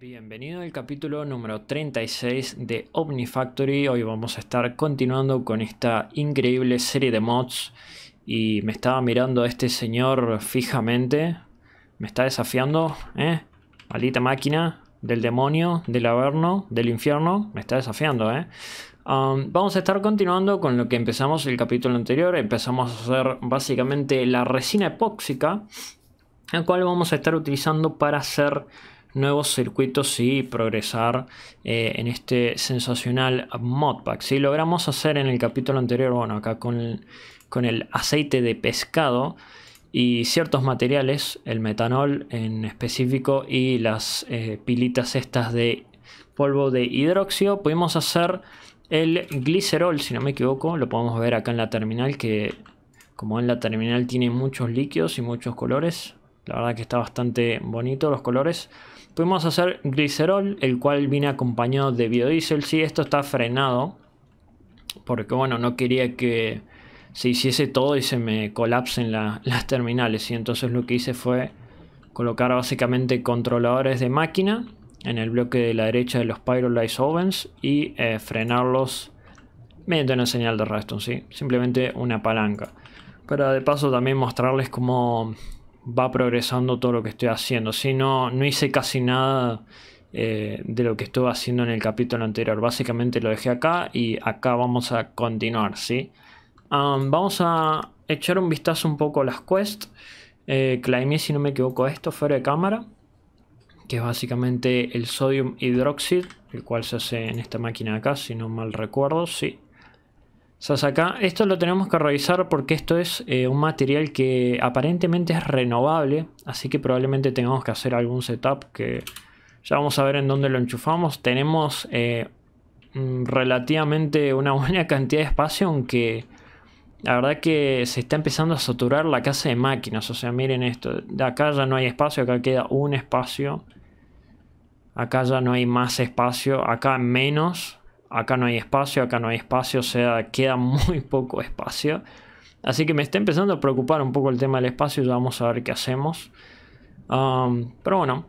Bienvenido al capítulo número 36 de OmniFactory. Hoy vamos a estar continuando con esta increíble serie de mods. Y me estaba mirando a este señor fijamente. Me está desafiando, ¿eh? Maldita máquina del demonio, del averno, del infierno. Me está desafiando, ¿eh? Vamos a estar continuando con lo que empezamos el capítulo anterior. Empezamos a hacer básicamente la resina epóxica, la cual vamos a estar utilizando para hacer nuevos circuitos y progresar en este sensacional modpack. Si logramos hacer en el capítulo anterior, bueno, acá con el aceite de pescado y ciertos materiales, el metanol en específico y las pilitas estas de polvo de hidróxido, pudimos hacer el glicerol, si no me equivoco. Lo podemos ver acá en la terminal, que como en la terminal tiene muchos líquidos y muchos colores. La verdad que está bastante bonito los colores. Pudimos hacer glicerol, el cual viene acompañado de biodiesel. Sí, esto está frenado, porque bueno, no quería que se hiciese todo y se me colapsen las terminales. Y entonces lo que hice fue colocar básicamente controladores de máquina en el bloque de la derecha de los pyrolysis ovens y frenarlos mediante una señal de redstone, ¿sí? Simplemente una palanca. Pero de paso también mostrarles cómo va progresando todo lo que estoy haciendo. Si no hice casi nada de lo que estuve haciendo en el capítulo anterior. Básicamente lo dejé acá y acá vamos a continuar, ¿sí? Vamos a echar un vistazo un poco a las quests. Claimé, si no me equivoco, esto fuera de cámara, que es básicamente el sodium hidroxid, el cual se hace en esta máquina de acá, si no mal recuerdo, sí. Se hace acá. Esto lo tenemos que revisar porque esto es un material que aparentemente es renovable, así que probablemente tengamos que hacer algún setup que ya vamos a ver en dónde lo enchufamos. Tenemos relativamente una buena cantidad de espacio, aunque la verdad que se está empezando a saturar la casa de máquinas. O sea, miren esto, de acá ya no hay espacio, acá queda un espacio, acá ya no hay más espacio, acá menos. Acá no hay espacio, acá no hay espacio, o sea, queda muy poco espacio. Así que me está empezando a preocupar un poco el tema del espacio, ya vamos a ver qué hacemos. Pero bueno,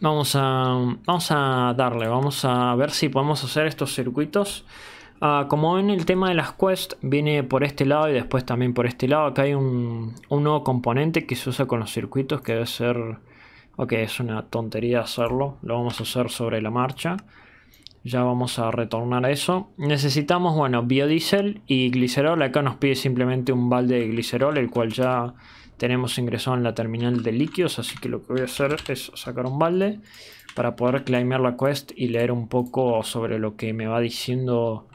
vamos a darle, vamos a ver si podemos hacer estos circuitos. Como ven, el tema de las quests viene por este lado y después también por este lado. Acá hay un nuevo componente que se usa con los circuitos, que debe ser... Ok, es una tontería hacerlo, lo vamos a hacer sobre la marcha. Ya vamos a retornar a eso. Necesitamos, bueno, biodiesel y glicerol. Acá nos pide simplemente un balde de glicerol, el cual ya tenemos ingresado en la terminal de líquidos. Así que lo que voy a hacer es sacar un balde para poder claimear la quest y leer un poco sobre lo que me va diciendo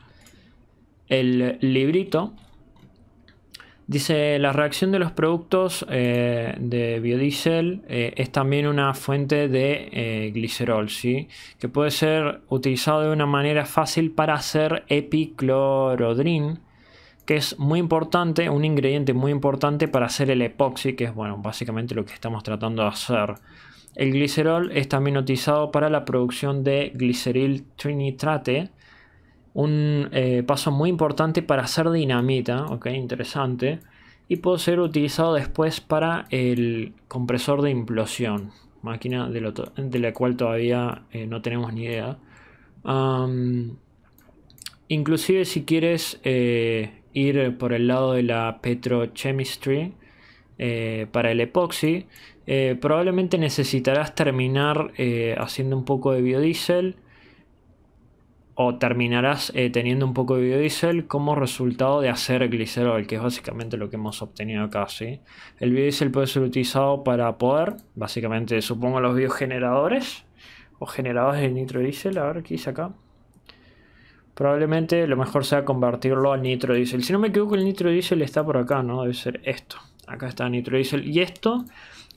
el librito. Dice, la reacción de los productos de biodiesel es también una fuente de glicerol, ¿sí? Que puede ser utilizado de una manera fácil para hacer epiclorodrin, que es muy importante, un ingrediente muy importante para hacer el epoxi, que es, bueno, básicamente lo que estamos tratando de hacer. El glicerol es también utilizado para la producción de gliceril trinitrate, un paso muy importante para hacer dinamita, ok, interesante. Y puede ser utilizado después para el compresor de implosión, máquina de la cual todavía no tenemos ni idea. Inclusive si quieres ir por el lado de la petrochemistry para el epoxi, probablemente necesitarás terminar haciendo un poco de biodiesel, o terminarás teniendo un poco de biodiesel como resultado de hacer glicerol, que es básicamente lo que hemos obtenido acá, ¿sí? El biodiesel puede ser utilizado para poder, básicamente supongo, los biogeneradores o generadores de nitrodiesel. A ver qué hice acá. Probablemente lo mejor sea convertirlo a nitrodiesel. Si no me equivoco, el nitrodiesel está por acá, ¿no? Debe ser esto. Acá está nitrodiesel. Y esto,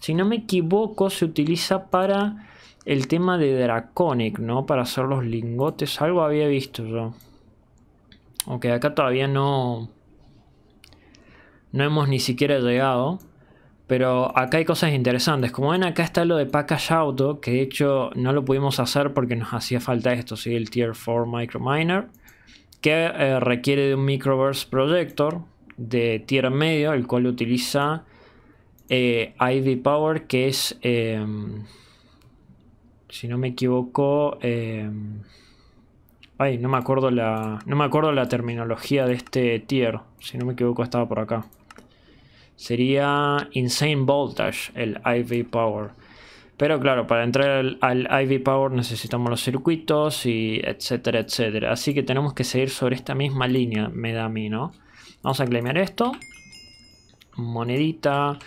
si no me equivoco, se utiliza para el tema de Draconic, ¿no? Para hacer los lingotes. Algo había visto yo. Ok, acá todavía no hemos ni siquiera llegado. Pero acá hay cosas interesantes. Como ven, acá está lo de Package Auto, que de hecho no lo pudimos hacer porque nos hacía falta esto, ¿sí? El Tier 4 Microminer, que requiere de un Microverse Projector de Tier medio, el cual utiliza IV Power, que es... si no me equivoco, ay, no me acuerdo la terminología de este tier. Si no me equivoco estaba por acá. Sería Insane Voltage, el IV Power. Pero claro, para entrar al IV Power necesitamos los circuitos y etcétera, etcétera. Así que tenemos que seguir sobre esta misma línea, me da a mí, ¿no? Vamos a claimear esto. Monedita.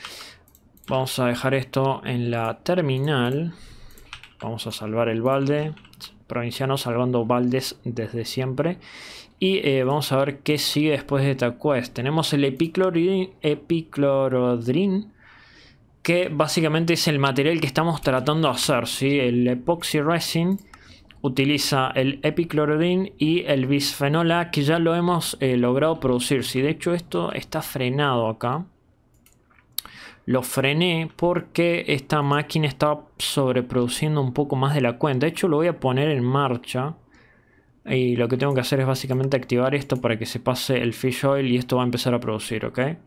Vamos a dejar esto en la terminal. Vamos a salvar el balde. Provinciano salvando baldes desde siempre. Y vamos a ver qué sigue después de esta quest. Tenemos el epiclorodrin, que básicamente es el material que estamos tratando de hacer, ¿sí? El epoxy resin utiliza el epiclorodrin y el bisfenol A, que ya lo hemos logrado producir, ¿sí? De hecho esto está frenado acá. Lo frené porque esta máquina está sobreproduciendo un poco más de la cuenta. De hecho lo voy a poner en marcha. Y lo que tengo que hacer es básicamente activar esto para que se pase el fish oil y esto va a empezar a producir, ¿ok? Va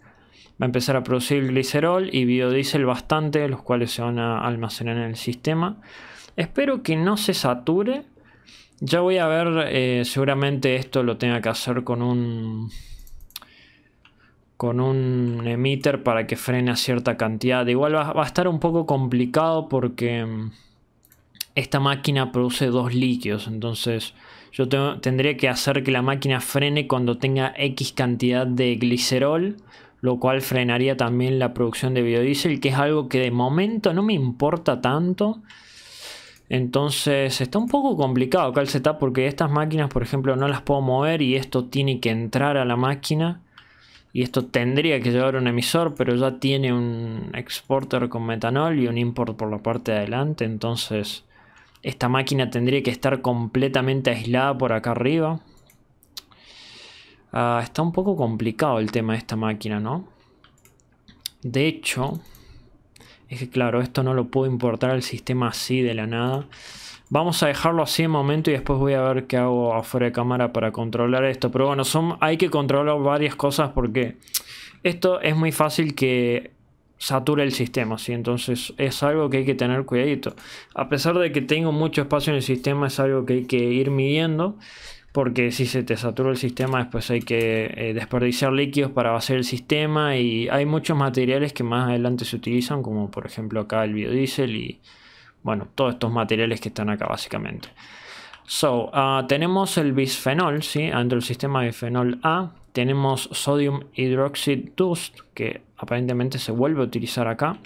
a empezar a producir glicerol y biodiesel bastante, los cuales se van a almacenar en el sistema. Espero que no se sature. Ya voy a ver, seguramente esto lo tenga que hacer con un... emitter para que frene a cierta cantidad. Igual va a estar un poco complicado porque esta máquina produce dos líquidos. Entonces yo tendría que hacer que la máquina frene cuando tenga X cantidad de glicerol, lo cual frenaría también la producción de biodiesel, que es algo que de momento no me importa tanto. Entonces está un poco complicado acá el setup porque estas máquinas, por ejemplo, no las puedo mover y esto tiene que entrar a la máquina. Y esto tendría que llevar un emisor, pero ya tiene un exporter con metanol y un import por la parte de adelante. Entonces esta máquina tendría que estar completamente aislada por acá arriba. Está un poco complicado el tema de esta máquina, ¿no? De hecho, es que claro, esto no lo puedo importar al sistema así de la nada. Vamos a dejarlo así de momento y después voy a ver qué hago afuera de cámara para controlar esto. Pero bueno, hay que controlar varias cosas porque esto es muy fácil que sature el sistema, ¿sí? Entonces es algo que hay que tener cuidadito. A pesar de que tengo mucho espacio en el sistema, es algo que hay que ir midiendo. Porque si se te satura el sistema, después hay que desperdiciar líquidos para vaciar el sistema. Y hay muchos materiales que más adelante se utilizan, como por ejemplo acá el biodiesel y... bueno, todos estos materiales que están acá básicamente. Tenemos el bisfenol, ¿sí? Dentro del sistema bisfenol A. Tenemos sodium hydroxide dust, que aparentemente se vuelve a utilizar acá.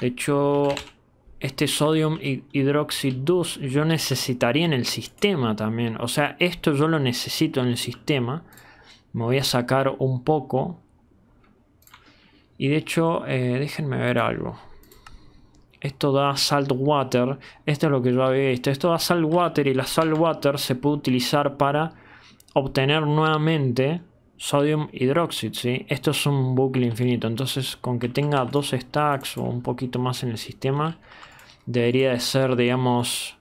De hecho, este sodium hydroxide dust yo necesitaría en el sistema también. O sea, esto yo lo necesito en el sistema. Me voy a sacar un poco. Y de hecho, déjenme ver algo. Esto da salt water. Esto es lo que yo había visto. Esto da salt water y la salt water se puede utilizar para obtener nuevamente sodium hydroxide, ¿sí? Esto es un bucle infinito. Entonces con que tenga dos stacks o un poquito más en el sistema, debería de ser, digamos,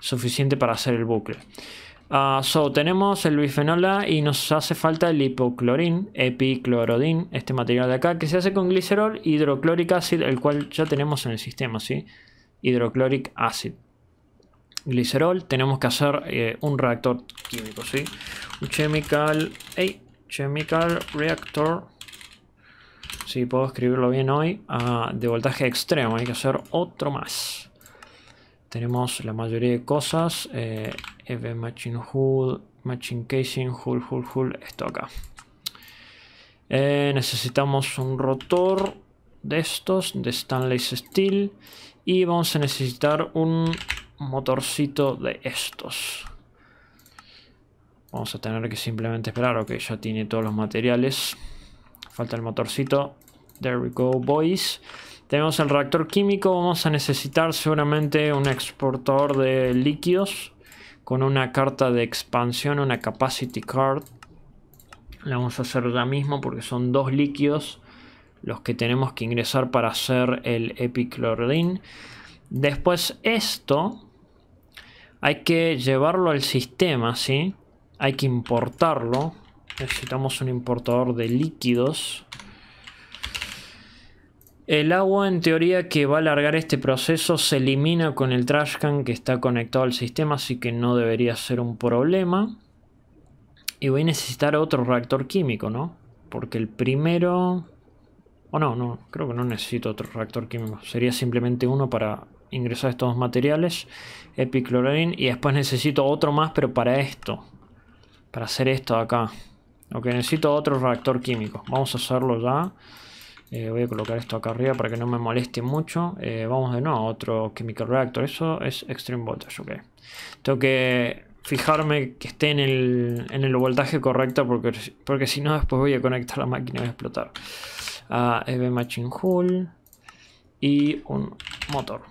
suficiente para hacer el bucle. Tenemos el bifenol A y nos hace falta el epiclorodín, este material de acá que se hace con glicerol, hidrocloric acid, el cual ya tenemos en el sistema, ¿sí? Hidrocloric acid, glicerol. Tenemos que hacer un reactor químico, ¿sí? Un chemical reactor, si sí, puedo escribirlo bien hoy, de voltaje extremo. Hay que hacer otro más. Tenemos la mayoría de cosas. EV Machine Hood, Machine Casing, Hull, esto acá. Necesitamos un rotor de estos, de stainless steel. Y vamos a necesitar un motorcito de estos. Vamos a tener que simplemente esperar. Ok, ya tiene todos los materiales. Falta el motorcito. There we go, boys. Tenemos el reactor químico. Vamos a necesitar seguramente un exportador de líquidos con una carta de expansión, una capacity card. La vamos a hacer ya mismo porque son dos líquidos los que tenemos que ingresar para hacer el epiclorodín. Después esto hay que llevarlo al sistema, ¿sí? Hay que importarlo. Necesitamos un importador de líquidos. El agua, en teoría, que va a alargar este proceso se elimina con el trashcan que está conectado al sistema, así que no debería ser un problema. Y voy a necesitar otro reactor químico, ¿no? Porque el primero... O no, creo que no necesito otro reactor químico. Sería simplemente uno para ingresar estos dos materiales, epiclorín, y después necesito otro más, pero para esto. Para hacer esto de acá. Ok, necesito otro reactor químico. Vamos a hacerlo ya. Voy a colocar esto acá arriba para que no me moleste mucho. Vamos de nuevo a otro chemical reactor. Eso es extreme voltage, ok. Tengo que fijarme que esté en el voltaje correcto, porque si no después voy a conectar la máquina y va a explotar. EV Machine Hull y un motor.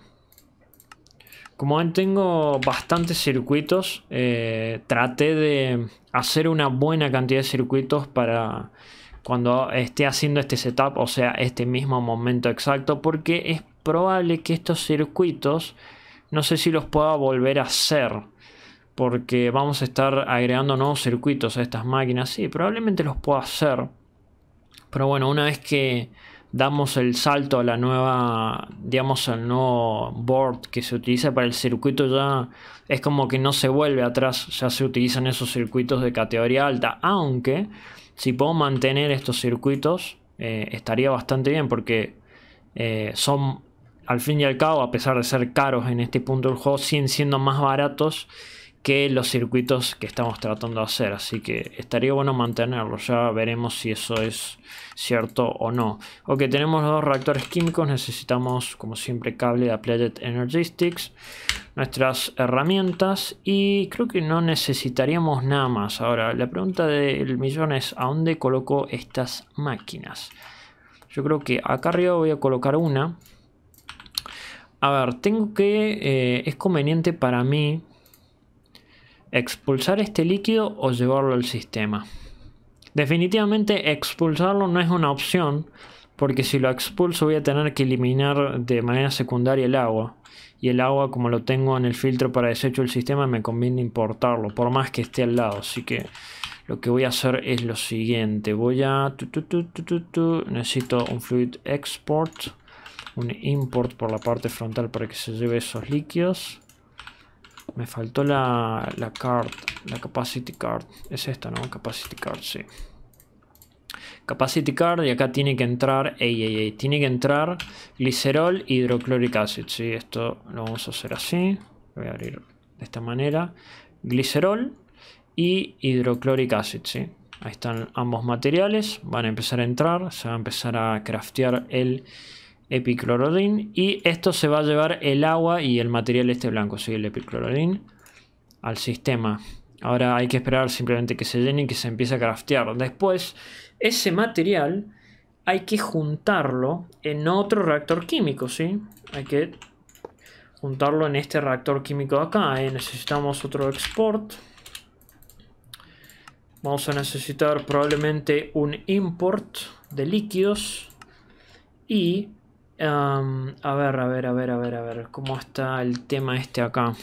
Como ven, tengo bastantes circuitos. Traté de hacer una buena cantidad de circuitos para... cuando esté haciendo este setup, o sea, este mismo momento exacto, porque es probable que estos circuitos, no sé si los pueda volver a hacer, porque vamos a estar agregando nuevos circuitos a estas máquinas. Sí, probablemente los pueda hacer, pero bueno, una vez que damos el salto a la nueva, digamos, al nuevo board que se utiliza para el circuito, ya es como que no se vuelve atrás, ya se utilizan esos circuitos de categoría alta. Aunque si puedo mantener estos circuitos, estaría bastante bien, porque son, al fin y al cabo, a pesar de ser caros en este punto del juego, siguen siendo más baratos que los circuitos que estamos tratando de hacer. Así que estaría bueno mantenerlos. Ya veremos si eso es cierto o no. Ok, tenemos dos reactores químicos. Necesitamos, como siempre, cable de Applied Energistics, nuestras herramientas, y creo que no necesitaríamos nada más. Ahora, la pregunta del millón es, ¿a dónde coloco estas máquinas? Yo creo que acá arriba voy a colocar una. A ver, tengo que... es conveniente para mí expulsar este líquido o llevarlo al sistema. Definitivamente expulsarlo no es una opción, porque si lo expulso voy a tener que eliminar de manera secundaria el agua, y el agua, como lo tengo en el filtro para desecho del sistema, me conviene importarlo por más que esté al lado. Así que lo que voy a hacer es lo siguiente. Voy a... necesito un fluid export, un import por la parte frontal para que se lleve esos líquidos. Me faltó la card, la capacity card. Es esta, ¿no? Capacity card, sí. Capacity card, y acá tiene que entrar... tiene que entrar glicerol y hidrochloric acid, sí. Esto lo vamos a hacer así. Lo voy a abrir de esta manera. Glicerol y hidrochloric acid, sí. Ahí están ambos materiales. Van a empezar a entrar. Se va a empezar a craftear el... epiclorodín, y esto se va a llevar el agua y el material este blanco, sí, el epiclorodín, al sistema. Ahora hay que esperar simplemente que se llene y que se empiece a craftear. Después, ese material hay que juntarlo en otro reactor químico, sí. Hay que juntarlo en este reactor químico de acá, ¿eh? Necesitamos otro export. Vamos a necesitar probablemente un import de líquidos. Y... a ver, ¿cómo está el tema este acá?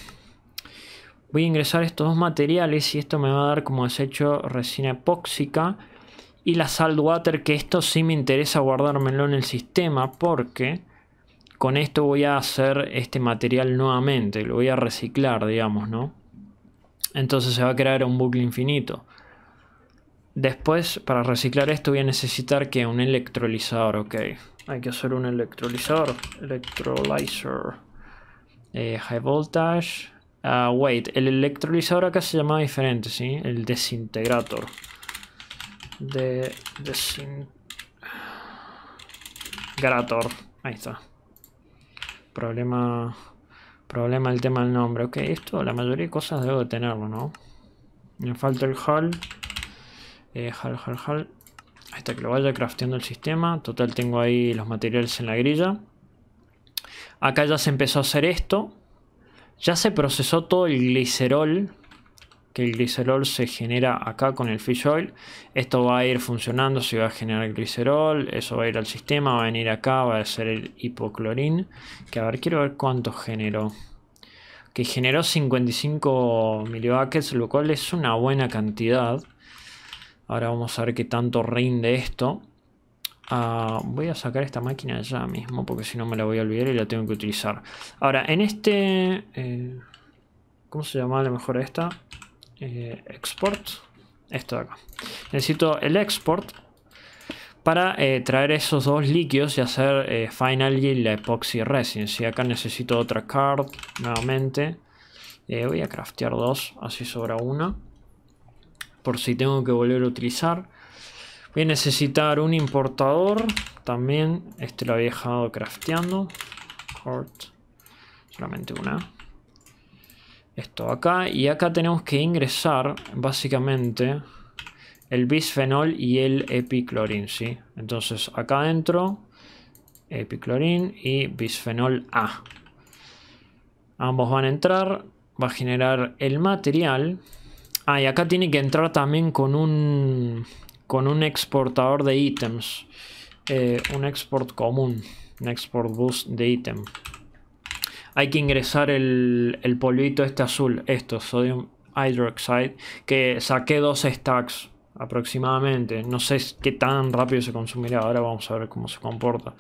Voy a ingresar estos dos materiales y esto me va a dar como desecho resina epóxica y la salt water, que esto sí me interesa guardármelo en el sistema, porque con esto voy a hacer este material nuevamente, lo voy a reciclar, digamos, ¿no? Entonces se va a crear un bucle infinito. Después, para reciclar esto voy a necesitar que un electrolizador, ok. Hay que hacer un electrolizador. High voltage. El electrolizador acá se llamaba diferente, ¿sí? El desintegrator. Desintegrator. Ahí está. Problema el tema del nombre. Ok, esto, la mayoría de cosas debo de tenerlo, ¿no? Me falta el hull. Hull. Hasta que lo vaya crafteando el sistema. Total, tengo ahí los materiales en la grilla. Acá ya se empezó a hacer esto. Ya se procesó todo el glicerol, que el glicerol se genera acá con el fish oil. Esto va a ir funcionando, se va a generar glicerol. Eso va a ir al sistema, va a venir acá, va a ser el hipoclorín. Que a ver, quiero ver cuánto generó. Que generó 55 milibaques, lo cual es una buena cantidad. Ahora vamos a ver qué tanto rinde esto. Voy a sacar esta máquina ya mismo, porque si no me la voy a olvidar y la tengo que utilizar. Ahora, en este... ¿cómo se llama a lo mejor esta? Export. Esto de acá. Necesito el export para traer esos dos líquidos y hacer finally la epoxy resin. Si acá necesito otra card nuevamente. Voy a craftear dos, así sobra una. Por si tengo que volver a utilizar. Voy a necesitar un importador también. Este lo había dejado crafteando. Card. Solamente una. Esto acá, y acá tenemos que ingresar básicamente el bisfenol y el epiclorín, ¿sí? Entonces acá adentro epiclorín y bisfenol A, ambos van a entrar, va a generar el material. Ah, y acá tiene que entrar también con un exportador de ítems, un export común, un export bus de ítem. Hay que ingresar el polvito este azul, esto, sodium hydroxide, que saqué 2 stacks aproximadamente. No sé qué tan rápido se consumirá, ahora vamos a ver cómo se comporta.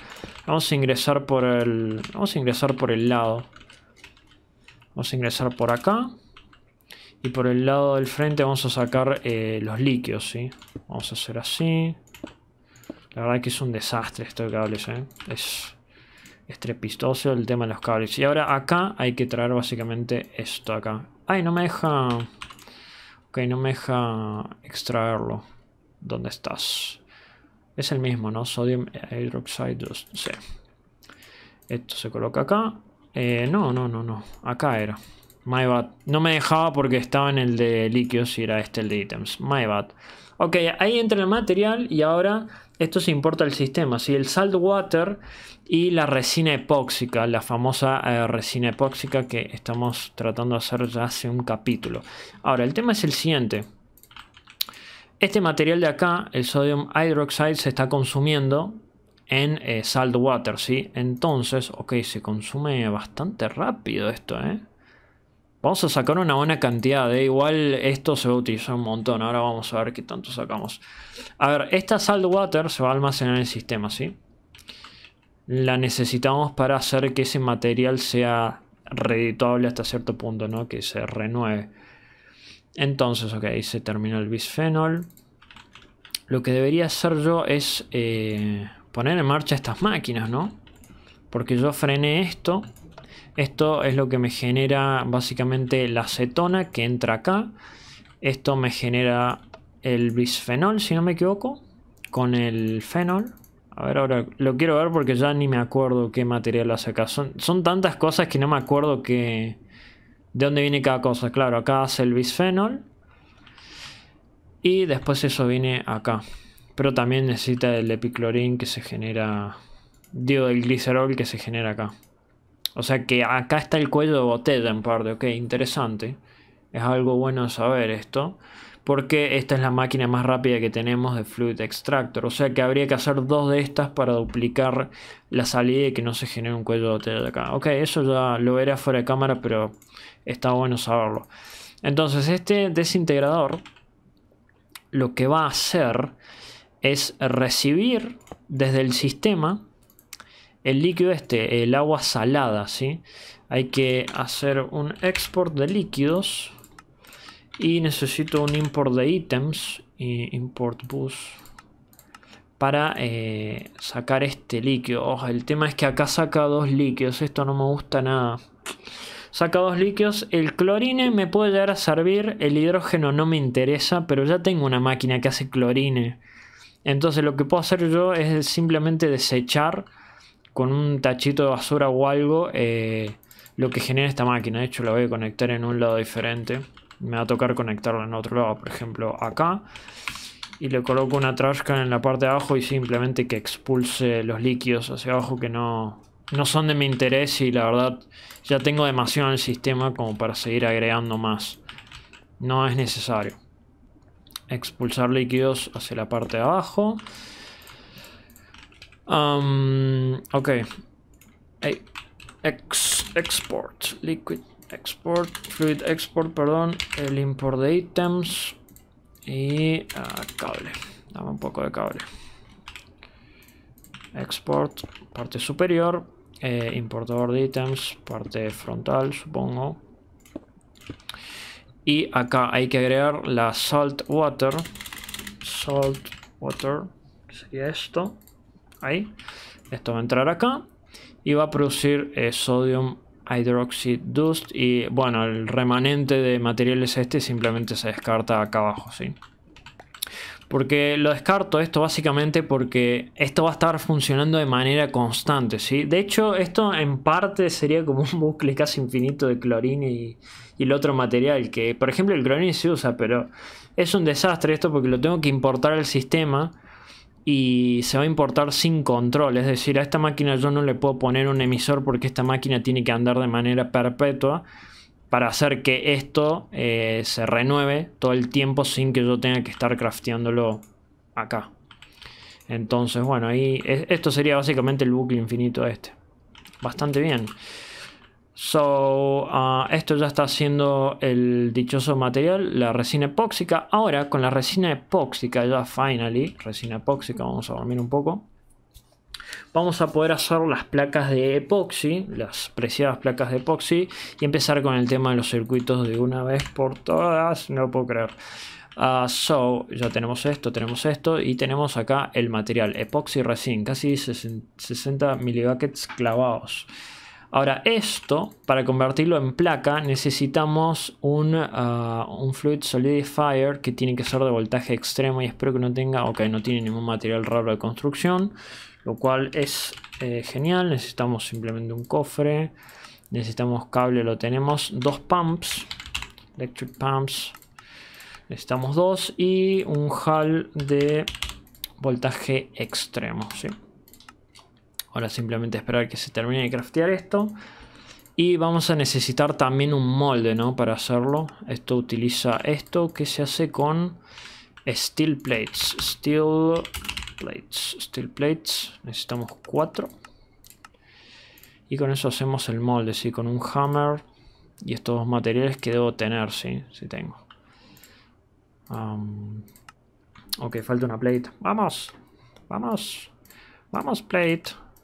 Vamos a ingresar por el... vamos a ingresar por el lado. Vamos a ingresar por acá. Y por el lado del frente vamos a sacar los líquidos, ¿sí? Vamos a hacer así. La verdad que es un desastre esto de cables, ¿eh? Es... estrepitoso el tema de los cables. Y ahora acá hay que traer básicamente esto acá. Ay, no me deja. Ok, no me deja extraerlo. ¿Dónde estás? Es el mismo, ¿no? Sodium hydroxide 2. Sí. Esto se coloca acá. No. Acá era. My bad. No me dejaba porque estaba en el de líquidos y era este el de ítems. My bad. Ok, ahí entra el material y ahora esto se importa al sistema, ¿sí? El salt water y la resina epóxica, la famosa resina epóxica que estamos tratando de hacer ya hace un capítulo. Ahora, el tema es el siguiente. Este material de acá, el sodium hydroxide, se está consumiendo en salt water, ¿sí? Entonces, ok, se consume bastante rápido esto, ¿eh? Vamos a sacar una buena cantidad, ¿eh? Igual esto se va a utilizar un montón. Ahora vamos a ver qué tanto sacamos. A ver, esta salt water se va a almacenar en el sistema, ¿sí? La necesitamos para hacer que ese material sea reeditable hasta cierto punto, ¿no? Que se renueve. Entonces, ok, ahí se terminó el bisfenol. Lo que debería hacer yo es poner en marcha estas máquinas, ¿no? Porque yo frené esto. Esto es lo que me genera básicamente la acetona que entra acá. Esto me genera el bisfenol, si no me equivoco, con el fenol. A ver, ahora lo quiero ver porque ya ni me acuerdo qué material hace acá. Son tantas cosas que no me acuerdo que de dónde viene cada cosa. Claro, acá hace el bisfenol. Y después eso viene acá. Pero también necesita el epiclorín que se genera... digo, el glicerol que se genera acá. O sea que acá está el cuello de botella en parte, ok, interesante. Es algo bueno saber esto. Porque esta es la máquina más rápida que tenemos de Fluid Extractor. O sea que habría que hacer 2 de estas para duplicar la salida y que no se genere un cuello de botella acá. Ok, eso ya lo veré fuera de cámara, pero está bueno saberlo. Entonces este desintegrador lo que va a hacer es recibir desde el sistema... el líquido este, el agua salada, ¿sí? Hay que hacer un export de líquidos. Y necesito un import de ítems. Y import bus. Para sacar este líquido. Oh, el tema es que acá saca 2 líquidos. Esto no me gusta nada. Saca 2 líquidos. El clorine me puede llegar a servir. El hidrógeno no me interesa. Pero ya tengo una máquina que hace clorine. Entonces lo que puedo hacer yo es simplemente desechar... con un tachito de basura o algo lo que genera esta máquina. De hecho la voy a conectar en un lado diferente. Me va a tocar conectarla en otro lado. Por ejemplo acá. Y le coloco una trash can en la parte de abajo. Y simplemente que expulse los líquidos hacia abajo. Que no son de mi interés. Y la verdad ya tengo demasiado en el sistema. Como para seguir agregando más. No es necesario. Expulsar líquidos hacia la parte de abajo. Ok. Hey. Export. Liquid export. Fluid export, perdón. El import de ítems. Y cable. Dame un poco de cable. export, parte superior, importador de ítems, parte frontal, supongo. Y acá hay que agregar la salt water, que sería esto, ahí. Esto va a entrar acá y va a producir sodium hydroxide dust. Y bueno, el remanente de materiales este simplemente se descarta acá abajo, ¿sí? Porque lo descarto esto básicamente porque esto va a estar funcionando de manera constante, ¿sí? De hecho, esto en parte sería como un bucle casi infinito de clorina y el otro material. Que, por ejemplo, el clorina se usa, pero es un desastre esto porque lo tengo que importar al sistema y se va a importar sin control. Es decir, a esta máquina yo no le puedo poner un emisor porque esta máquina tiene que andar de manera perpetua para hacer que esto se renueve todo el tiempo sin que yo tenga que estar crafteándolo acá. Entonces, bueno, ahí esto sería básicamente el bucle infinito este. Bastante bien. So, esto ya está haciendo el dichoso material, la resina epóxica. Ahora, con la resina epóxica, ya finally, resina epóxica, vamos a dormir un poco. Vamos a poder hacer las placas de epoxi, las preciadas placas de epoxi, y empezar con el tema de los circuitos de una vez por todas. No lo puedo creer. So, ya tenemos esto y tenemos acá el material epoxi resin, casi 60 milibuckets clavados. Ahora esto, para convertirlo en placa, necesitamos un fluid solidifier que tiene que ser de voltaje extremo y espero que no tenga, ok, no tiene ningún material raro de construcción, lo cual es genial. Necesitamos simplemente un cofre, necesitamos cable, lo tenemos, dos pumps, electric pumps, necesitamos dos y un hall de voltaje extremo, ¿sí? Ahora simplemente esperar que se termine de craftear esto. Y vamos a necesitar también un molde, ¿no? Para hacerlo. Esto utiliza esto que se hace con steel plates. Necesitamos 4. Y con eso hacemos el molde, ¿sí? Con un hammer. Y estos dos materiales que debo tener, ¿sí? Sí tengo. Ok, falta una plate. ¡Vamos! ¡Vamos! ¡Vamos, plate!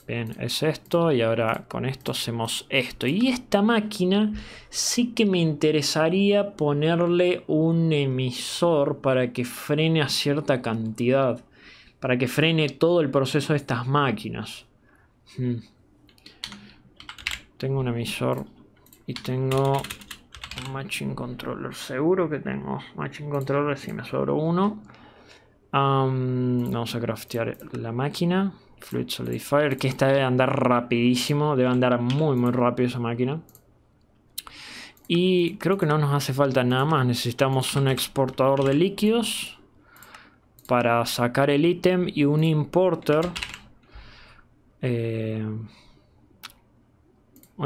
Bien, es esto y ahora con esto hacemos esto. Y esta máquina sí que me interesaría ponerle un emisor para que frene a cierta cantidad. Para que frene todo el proceso de estas máquinas. Tengo un emisor y tengo un matching controller. Seguro que tengo matching controller si me sobró uno. Vamos a craftear la máquina. Fluid Solidifier, que esta debe andar rapidísimo, debe andar muy rápido esa máquina. Y creo que no nos hace falta nada más. Necesitamos un exportador de líquidos para sacar el ítem y un importer. Un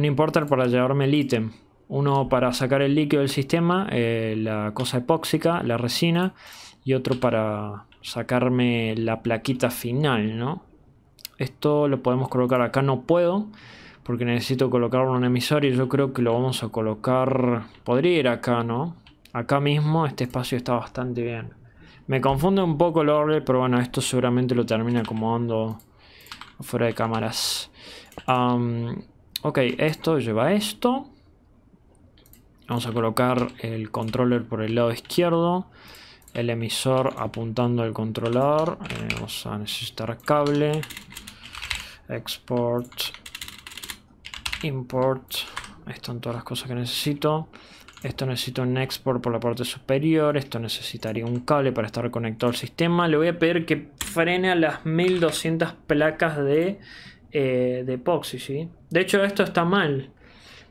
importer para llevarme el ítem. Uno para sacar el líquido del sistema, la cosa epóxica, la resina. Y otro para sacarme la plaquita final, ¿no? Esto lo podemos colocar acá, no puedo, porque necesito colocarlo en un emisor y yo creo que lo vamos a colocar... Podría ir acá, ¿no? Acá mismo este espacio está bastante bien. Me confunde un poco el orbe, pero bueno, esto seguramente lo termina acomodando fuera de cámaras. Ok, esto lleva esto. Vamos a colocar el controller por el lado izquierdo. El emisor apuntando al controlador. Vamos a necesitar cable. Export, import, ahí están todas las cosas que necesito. Esto necesito un export por la parte superior, esto necesitaría un cable para estar conectado al sistema. Le voy a pedir que frene a las 1200 placas de epoxi, ¿sí? De hecho esto está mal,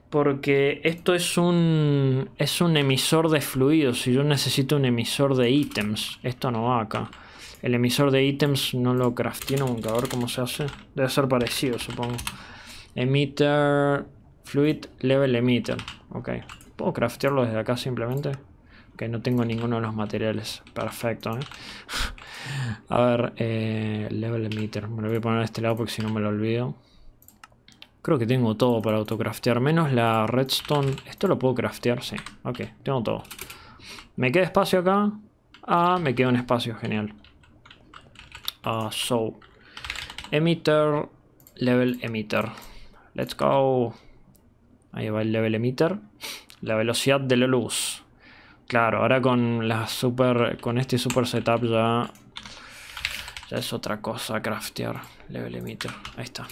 porque esto es un emisor de fluidos y yo necesito un emisor de ítems. Esto no va acá. El emisor de ítems no lo crafté nunca, a ver cómo se hace. Debe ser parecido, supongo. Emitter, fluid, level emitter. Ok, ¿puedo craftearlo desde acá simplemente? Ok, no tengo ninguno de los materiales. Perfecto, ¿eh? A ver, level emitter. Me lo voy a poner a este lado porque si no me lo olvido. Creo que tengo todo para autocraftear, menos la redstone. ¿Esto lo puedo craftear? Sí, ok, tengo todo. ¿Me queda espacio acá? Ah, me queda un espacio, genial. So, Emitter, level emitter. Let's go. Ahí va el level emitter. La velocidad de la luz. Claro, ahora con la super, con este super setup ya, es otra cosa craftear. Level emitter, ahí está.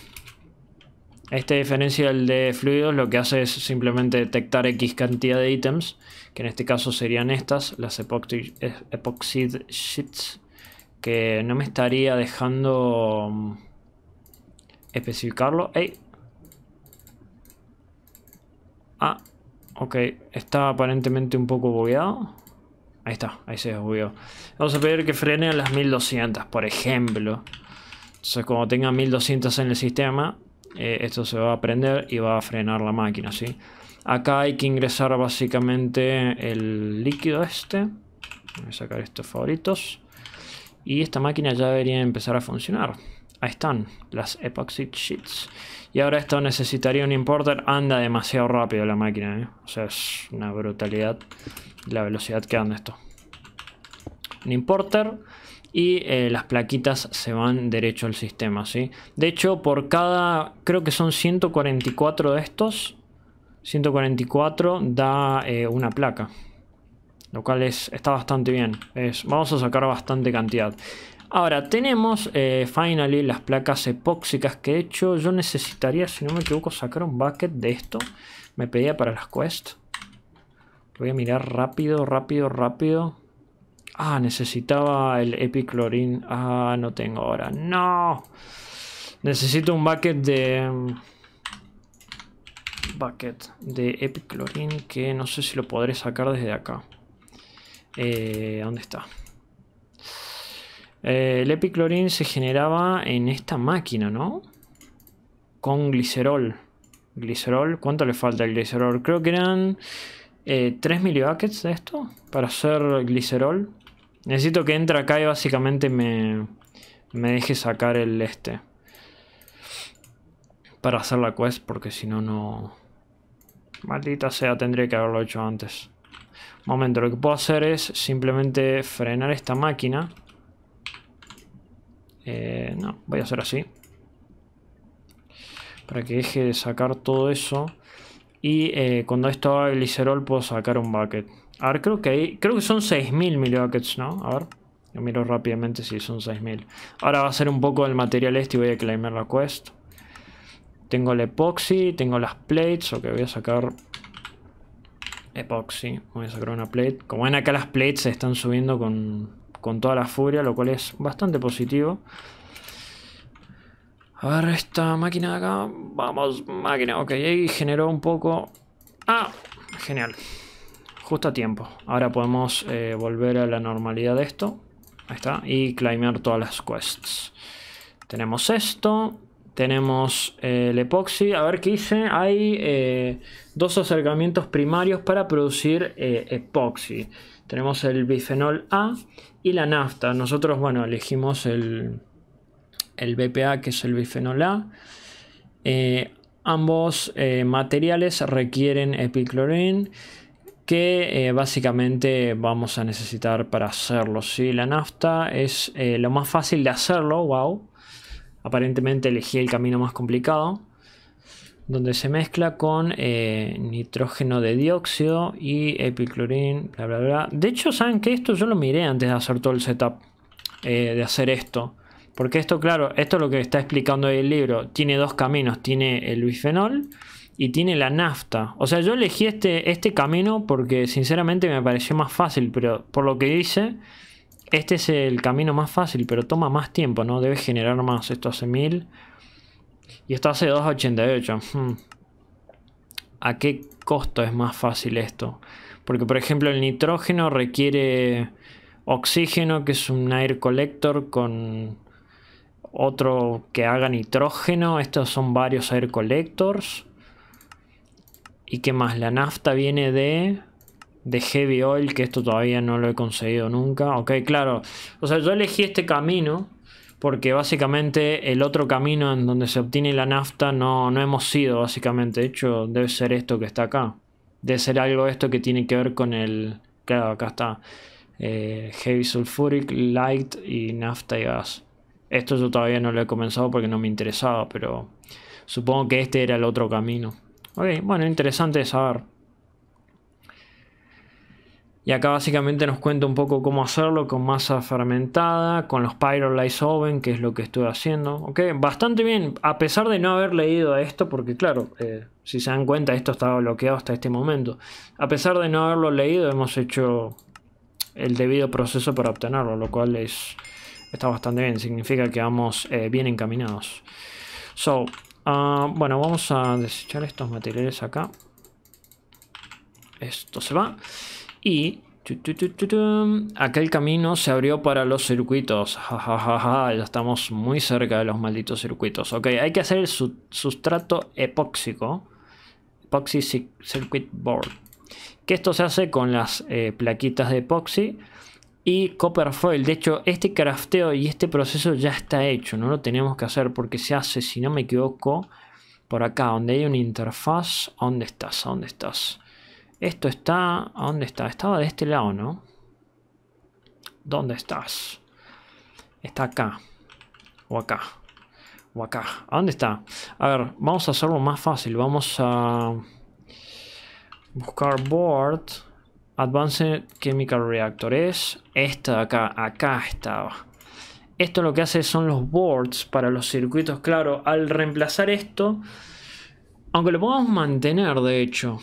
Esta diferencia del de fluidos lo que hace es simplemente detectar X cantidad de ítems, que en este caso serían estas, las epoxy sheets, que no me estaría dejando especificarlo. ¡Ey! Ah, ok, está aparentemente un poco bugueado. Ahí está, ahí se desbugueó. Vamos a pedir que frene a las 1200, por ejemplo. Entonces, como tenga 1200 en el sistema, esto se va a prender y va a frenar la máquina, ¿sí? Acá hay que ingresar básicamente el líquido este. Voy a sacar estos favoritos. Y esta máquina ya debería empezar a funcionar. Ahí están, las epoxy sheets. Y ahora esto necesitaría un importer. Anda demasiado rápido la máquina, ¿eh? O sea, es una brutalidad la velocidad que anda esto. Un importer. Y las plaquitas se van derecho al sistema, ¿sí? De hecho, por cada, creo que son 144 de estos, 144 da una placa. Lo cual está bastante bien. Vamos a sacar bastante cantidad. Ahora, tenemos, finally, las placas epóxicas. Que de hecho, yo necesitaría, si no me equivoco, sacar un bucket de esto. Me pedía para las quests. Voy a mirar rápido, Ah, necesitaba el epiclorín. Ah, no tengo ahora. ¡No! Necesito un bucket de... epiclorín que no sé si lo podré sacar desde acá. ¿Dónde está? El epiclorín se generaba en esta máquina, ¿no? Con glicerol. ¿Glicerol? ¿Cuánto le falta al glicerol? Creo que eran... 3 milibuckets de esto para hacer glicerol. Necesito que entre acá y básicamente me deje sacar el este para hacer la quest, porque si no, maldita sea, tendría que haberlo hecho antes. Momento, lo que puedo hacer es simplemente frenar esta máquina. No, voy a hacer así para que deje de sacar todo eso. Y cuando esto haga glicerol puedo sacar un bucket. A ver, creo que son 6000 milibuckets, ¿no? A ver, yo miro rápidamente si son 6000. Ahora va a ser un poco del material este y voy a claimar la quest. Tengo el epoxy, tengo las plates. Ok, voy a sacar epoxy. Voy a sacar una plate. Como ven acá, las plates se están subiendo con toda la furia, lo cual es bastante positivo. A ver, esta máquina de acá. Vamos, máquina. Ok, ahí generó un poco. Ah, genial. Justo a tiempo. Ahora podemos volver a la normalidad de esto. Ahí está. Y claimear todas las quests. Tenemos esto. Tenemos el epoxi. A ver qué hice. Hay dos acercamientos primarios para producir epoxi. Tenemos el bifenol A y la nafta. Nosotros, bueno, elegimos el BPA, que es el bifenol A. Ambos materiales requieren epiclorín, que básicamente vamos a necesitar para hacerlo, ¿sí? La nafta es lo más fácil de hacerlo. Wow, aparentemente elegí el camino más complicado, donde se mezcla con nitrógeno de dióxido y epiclorín, bla bla bla. De hecho, saben que esto yo lo miré antes de hacer todo el setup, de hacer esto. Porque esto, claro, esto es lo que está explicando ahí el libro. Tiene dos caminos. Tiene el bifenol y tiene la nafta. O sea, yo elegí este camino porque sinceramente me pareció más fácil. Pero por lo que dice, este es el camino más fácil, pero toma más tiempo, ¿no? Debe generar más. Esto hace 1000. Y esto hace 288. ¿A qué costo es más fácil esto? Porque, por ejemplo, el nitrógeno requiere oxígeno, que es un air collector con... otro que haga nitrógeno. Estos son varios air collectors. ¿Y qué más? La nafta viene de heavy oil, que esto todavía no lo he conseguido nunca. Ok, claro. O sea, yo elegí este camino porque básicamente el otro camino en donde se obtiene la nafta no hemos ido, básicamente. De hecho, debe ser esto que está acá. Debe ser algo esto que tiene que ver con el... Claro, acá está. Heavy sulfuric, light y nafta y gas. Esto yo todavía no lo he comenzado porque no me interesaba, pero supongo que este era el otro camino. Ok, bueno, interesante saber. Y acá básicamente nos cuenta un poco cómo hacerlo con masa fermentada, con los pyrolysis oven, que es lo que estuve haciendo. Ok, bastante bien, a pesar de no haber leído esto, porque claro, si se dan cuenta esto estaba bloqueado hasta este momento. A pesar de no haberlo leído, hemos hecho el debido proceso para obtenerlo, lo cual está bastante bien, significa que vamos bien encaminados. Bueno, vamos a desechar estos materiales acá. Esto se va. Y aquel camino se abrió para los circuitos. Ya estamos muy cerca de los malditos circuitos. Ok, hay que hacer el sustrato epóxico. Epoxy circuit board. Que esto se hace con las plaquitas de epoxi y copper foil. De hecho, este crafteo y este proceso ya está hecho. No lo tenemos que hacer porque se hace, si no me equivoco, por acá, donde hay una interfaz. ¿Dónde estás? ¿Dónde estás? Esto está... ¿A dónde está? Estaba de este lado, ¿no? ¿Dónde estás? Está acá. O acá. O acá. ¿A dónde está? A ver, vamos a hacerlo más fácil. Vamos a buscar board. Advanced Chemical Reactor. Es esta de acá. Acá estaba. Esto lo que hace son los boards para los circuitos. Claro, al reemplazar esto... Aunque lo podamos mantener, de hecho...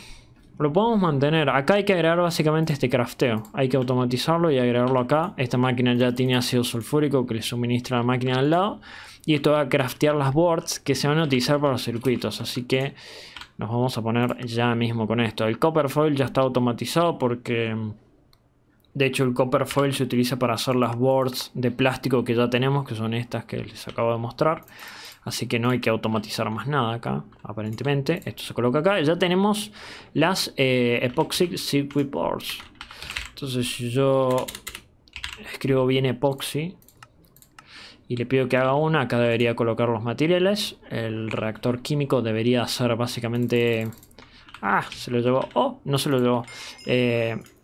Lo podemos mantener. Acá hay que agregar básicamente este crafteo. Hay que automatizarlo y agregarlo acá. Esta máquina ya tiene ácido sulfúrico que le suministra la máquina al lado. Y esto va a craftear las boards que se van a utilizar para los circuitos. Así que nos vamos a poner ya mismo con esto. El copper foil ya está automatizado porque... De hecho el copper foil se utiliza para hacer las boards de plástico que ya tenemos. Que son estas que les acabo de mostrar. Así que no hay que automatizar más nada acá, aparentemente. Esto se coloca acá y ya tenemos las epoxy circuit boards. Entonces si yo escribo bien epoxy y le pido que haga una, acá debería colocar los materiales. El reactor químico debería hacer básicamente... Ah, se lo llevó. Oh, no se lo llevó.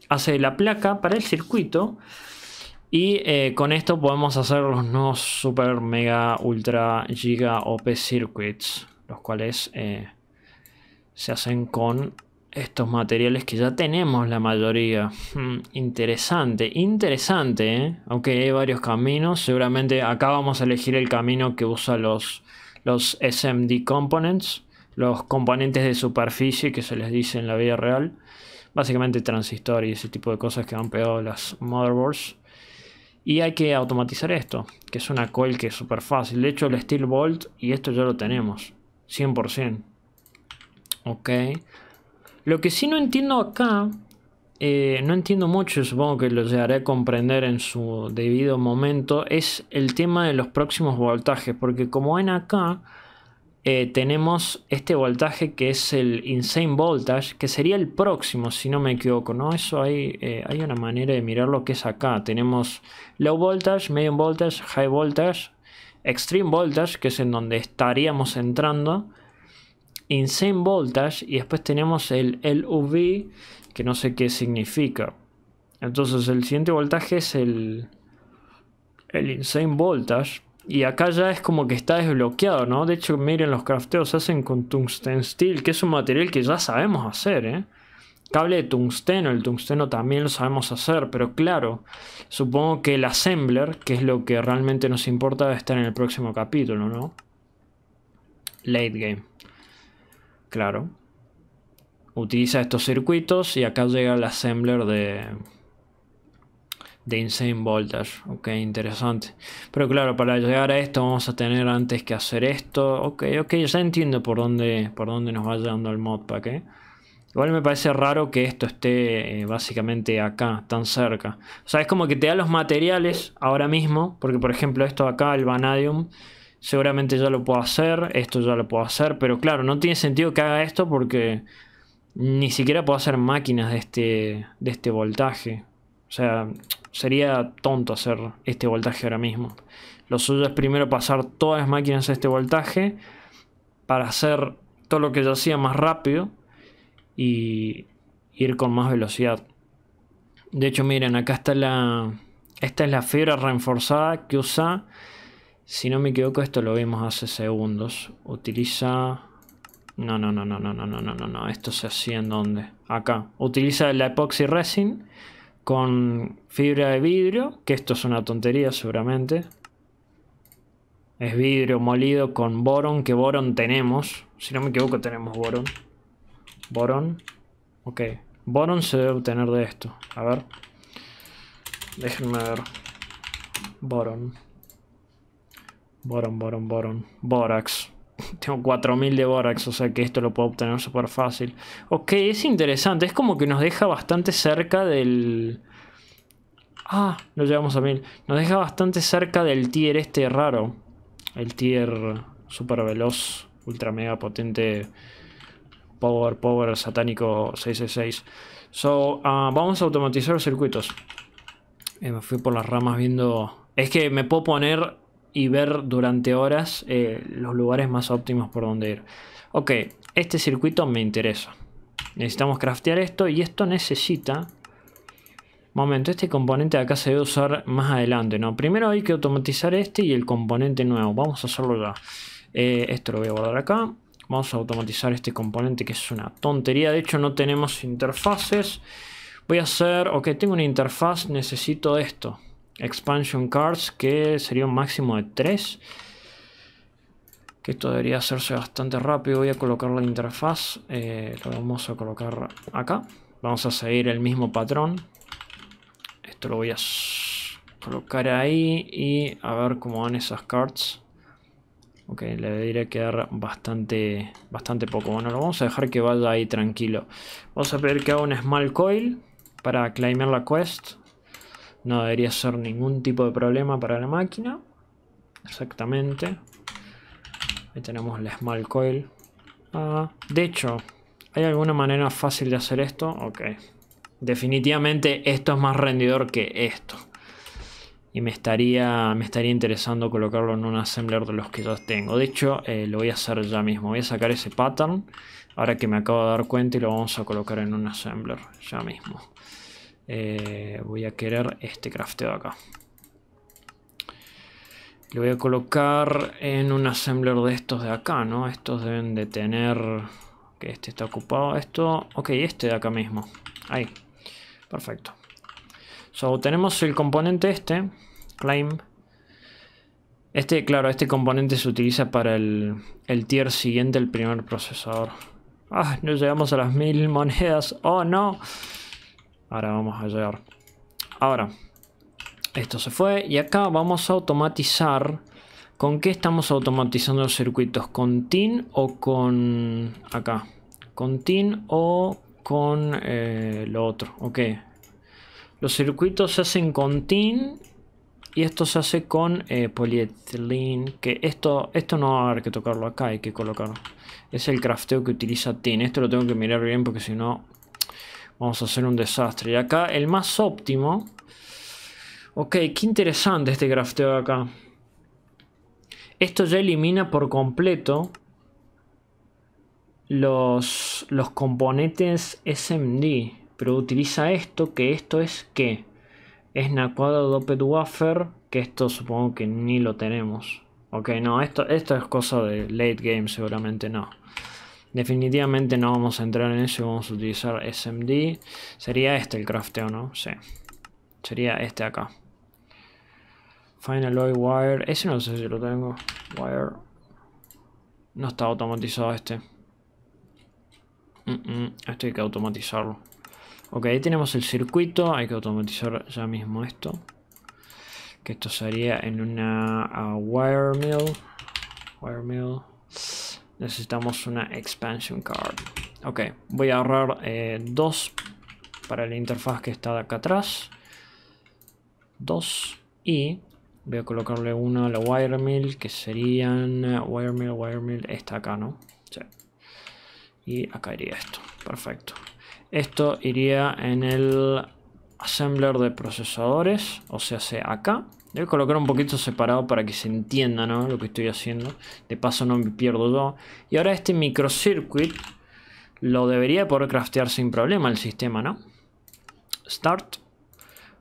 Hace la placa para el circuito. Y con esto podemos hacer los nuevos super, mega, ultra, giga, OP circuits. Los cuales se hacen con estos materiales que ya tenemos la mayoría. Interesante, interesante, ¿eh? Aunque hay varios caminos. Seguramente acá vamos a elegir el camino que usa los SMD components. Los componentes de superficie que se les dice en la vida real. Básicamente transistor y ese tipo de cosas que han pegado las motherboards. Y hay que automatizar esto, que es una coil que es súper fácil. De hecho, el Steel Bolt y esto ya lo tenemos. 100%. Ok. Lo que sí no entiendo acá, no entiendo mucho, supongo que lo llegaré a comprender en su debido momento, es el tema de los próximos voltajes. Porque como ven acá, tenemos este voltaje que es el Insane Voltage, que sería el próximo, si no me equivoco, ¿no? Eso hay una manera de mirar lo que es acá. Tenemos Low Voltage, Medium Voltage, High Voltage, Extreme Voltage, que es en donde estaríamos entrando, Insane Voltage, y después tenemos el LUV, que no sé qué significa. Entonces el siguiente voltaje es el Insane Voltage. Y acá ya es como que está desbloqueado, ¿no? De hecho, miren, los crafteos se hacen con tungsten steel, que es un material que ya sabemos hacer, ¿eh? Cable de tungsteno, el tungsteno también lo sabemos hacer, pero claro, supongo que el assembler, que es lo que realmente nos importa, va a estar en el próximo capítulo, ¿no? Late game. Claro. Utiliza estos circuitos y acá llega el assembler de Insane Voltage. Ok, interesante. Pero claro, para llegar a esto vamos a tener antes que hacer esto. Ok, ya entiendo por dónde nos va llevando el modpack, ¿eh? Igual me parece raro que esto esté básicamente acá, tan cerca. O sea, es como que te da los materiales ahora mismo. Porque por ejemplo esto de acá, el vanadium, seguramente ya lo puedo hacer. Esto ya lo puedo hacer. Pero claro, no tiene sentido que haga esto porque ni siquiera puedo hacer máquinas de este voltaje. O sea, sería tonto hacer este voltaje ahora mismo. Lo suyo es primero pasar todas las máquinas a este voltaje para hacer todo lo que yo hacía más rápido y ir con más velocidad. De hecho, miren, acá está esta es la fibra reforzada que usa Si no me equivoco, esto lo vimos hace segundos. Utiliza... No. Esto se hacía en donde. Acá. Utiliza la epoxy resin con fibra de vidrio. Que esto es una tontería seguramente. Es vidrio molido con borón. Que borón tenemos. Si no me equivoco tenemos borón. Borón. Ok. Borón se debe obtener de esto. A ver. Déjenme ver. Borón. Borón. Bórax. Tengo 4000 de bórax, o sea que esto lo puedo obtener súper fácil. Ok, es interesante. Es como que nos deja bastante cerca del... Ah, lo llevamos a 1000. Nos deja bastante cerca del tier este raro. El tier super veloz, ultra mega potente. Power satánico 666. So, vamos a automatizar los circuitos. Me fui por las ramas viendo... Es que me puedo poner... y ver durante horas los lugares más óptimos por donde ir. Ok, este circuito me interesa. Necesitamos craftear esto y esto necesita... Momento, este componente de acá se debe usar más adelante, ¿no? Primero hay que automatizar este y el componente nuevo. Vamos a hacerlo ya. Esto lo voy a guardar acá. Vamos a automatizar este componente que es una tontería. De hecho no tenemos interfaces. Voy a hacer... Ok, tengo una interfaz, necesito esto. Expansion cards, que sería un máximo de 3. Que esto debería hacerse bastante rápido. Voy a colocar la interfaz. Lo vamos a colocar acá. Vamos a seguir el mismo patrón. Esto lo voy a colocar ahí. Y a ver cómo van esas cards. Ok, le debería quedar bastante poco. Bueno, lo vamos a dejar que vaya ahí tranquilo. Vamos a pedir que haga un small coil para claimar la quest. No debería ser ningún tipo de problema para la máquina. Exactamente. Ahí tenemos la small coil. De hecho, ¿hay alguna manera fácil de hacer esto? Ok. Definitivamente esto es más rendidor que esto. Y me estaría interesando colocarlo en un assembler de los que ya tengo. De hecho, lo voy a hacer ya mismo. Voy a sacar ese pattern. Ahora que me acabo de dar cuenta y lo vamos a colocar en un assembler. Ya mismo. Voy a querer este crafteo acá. Lo voy a colocar en un assembler de estos de acá, ¿no? Estos deben de tener... Que okay, este está ocupado. Esto... Ok, este de acá mismo. Ahí. Perfecto. So, tenemos el componente este. Claim. Este, claro, este componente se utiliza para el tier siguiente, el primer procesador. Ah, no llegamos a las 1000 monedas. Oh, no. Ahora vamos a llegar. Ahora, esto se fue. Y acá vamos a automatizar. ¿Con qué estamos automatizando los circuitos? ¿Con tin o con... acá? Con tin o con lo otro. Ok. Los circuitos se hacen con tin. Y esto se hace con polietileno. Que esto no va a haber que tocarlo acá. Hay que colocarlo. Es el crafteo que utiliza tin. Esto lo tengo que mirar bien porque si no... Vamos a hacer un desastre. Y acá el más óptimo. Ok, qué interesante este crafteo de acá. Esto ya elimina por completo los componentes SMD. Pero utiliza esto, que esto es ¿qué? Es Naquada Doped Wafer. Que esto supongo que ni lo tenemos. Ok, no, esto es cosa de late game, seguramente no. Definitivamente no vamos a entrar en eso. Vamos a utilizar SMD. Sería este el crafteo, ¿no? Sí. Sería este acá. Final Oil Wire. Ese no sé si lo tengo. Wire. No está automatizado este. Este hay que automatizarlo. Ok, ahí tenemos el circuito. Hay que automatizar ya mismo esto. Que esto sería en una wire mill. Wire mill. Necesitamos una expansion card. Ok, voy a ahorrar 2 para la interfaz que está de acá atrás. 2. Y voy a colocarle una a la wire mill, que serían wire mill. Esta acá, ¿no? Sí. Y acá iría esto. Perfecto. Esto iría en el assembler de procesadores. O sea, acá. Voy a colocar un poquito separado para que se entienda, ¿no? Lo que estoy haciendo. De paso no me pierdo yo. Y ahora este microcircuit lo debería poder craftear sin problema el sistema, ¿no? Start.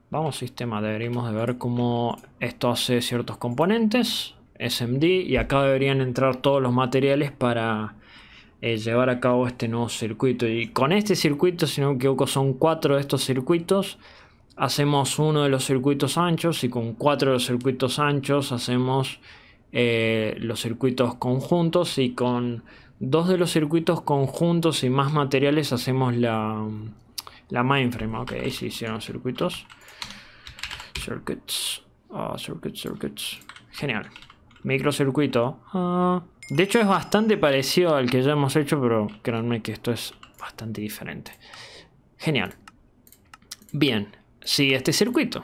Vamos sistema. Deberíamos de ver cómo esto hace ciertos componentes. SMD, y acá deberían entrar todos los materiales para llevar a cabo este nuevo circuito. Y con este circuito, si no me equivoco, son 4 de estos circuitos. Hacemos uno de los circuitos anchos, y con 4 de los circuitos anchos hacemos los circuitos conjuntos, y con 2 de los circuitos conjuntos y más materiales hacemos la mainframe. Ok, ahí se hicieron circuitos. Circuits. Genial. Microcircuito. De hecho es bastante parecido al que ya hemos hecho, pero créanme que esto es bastante diferente. Genial. Bien, sigue este circuito.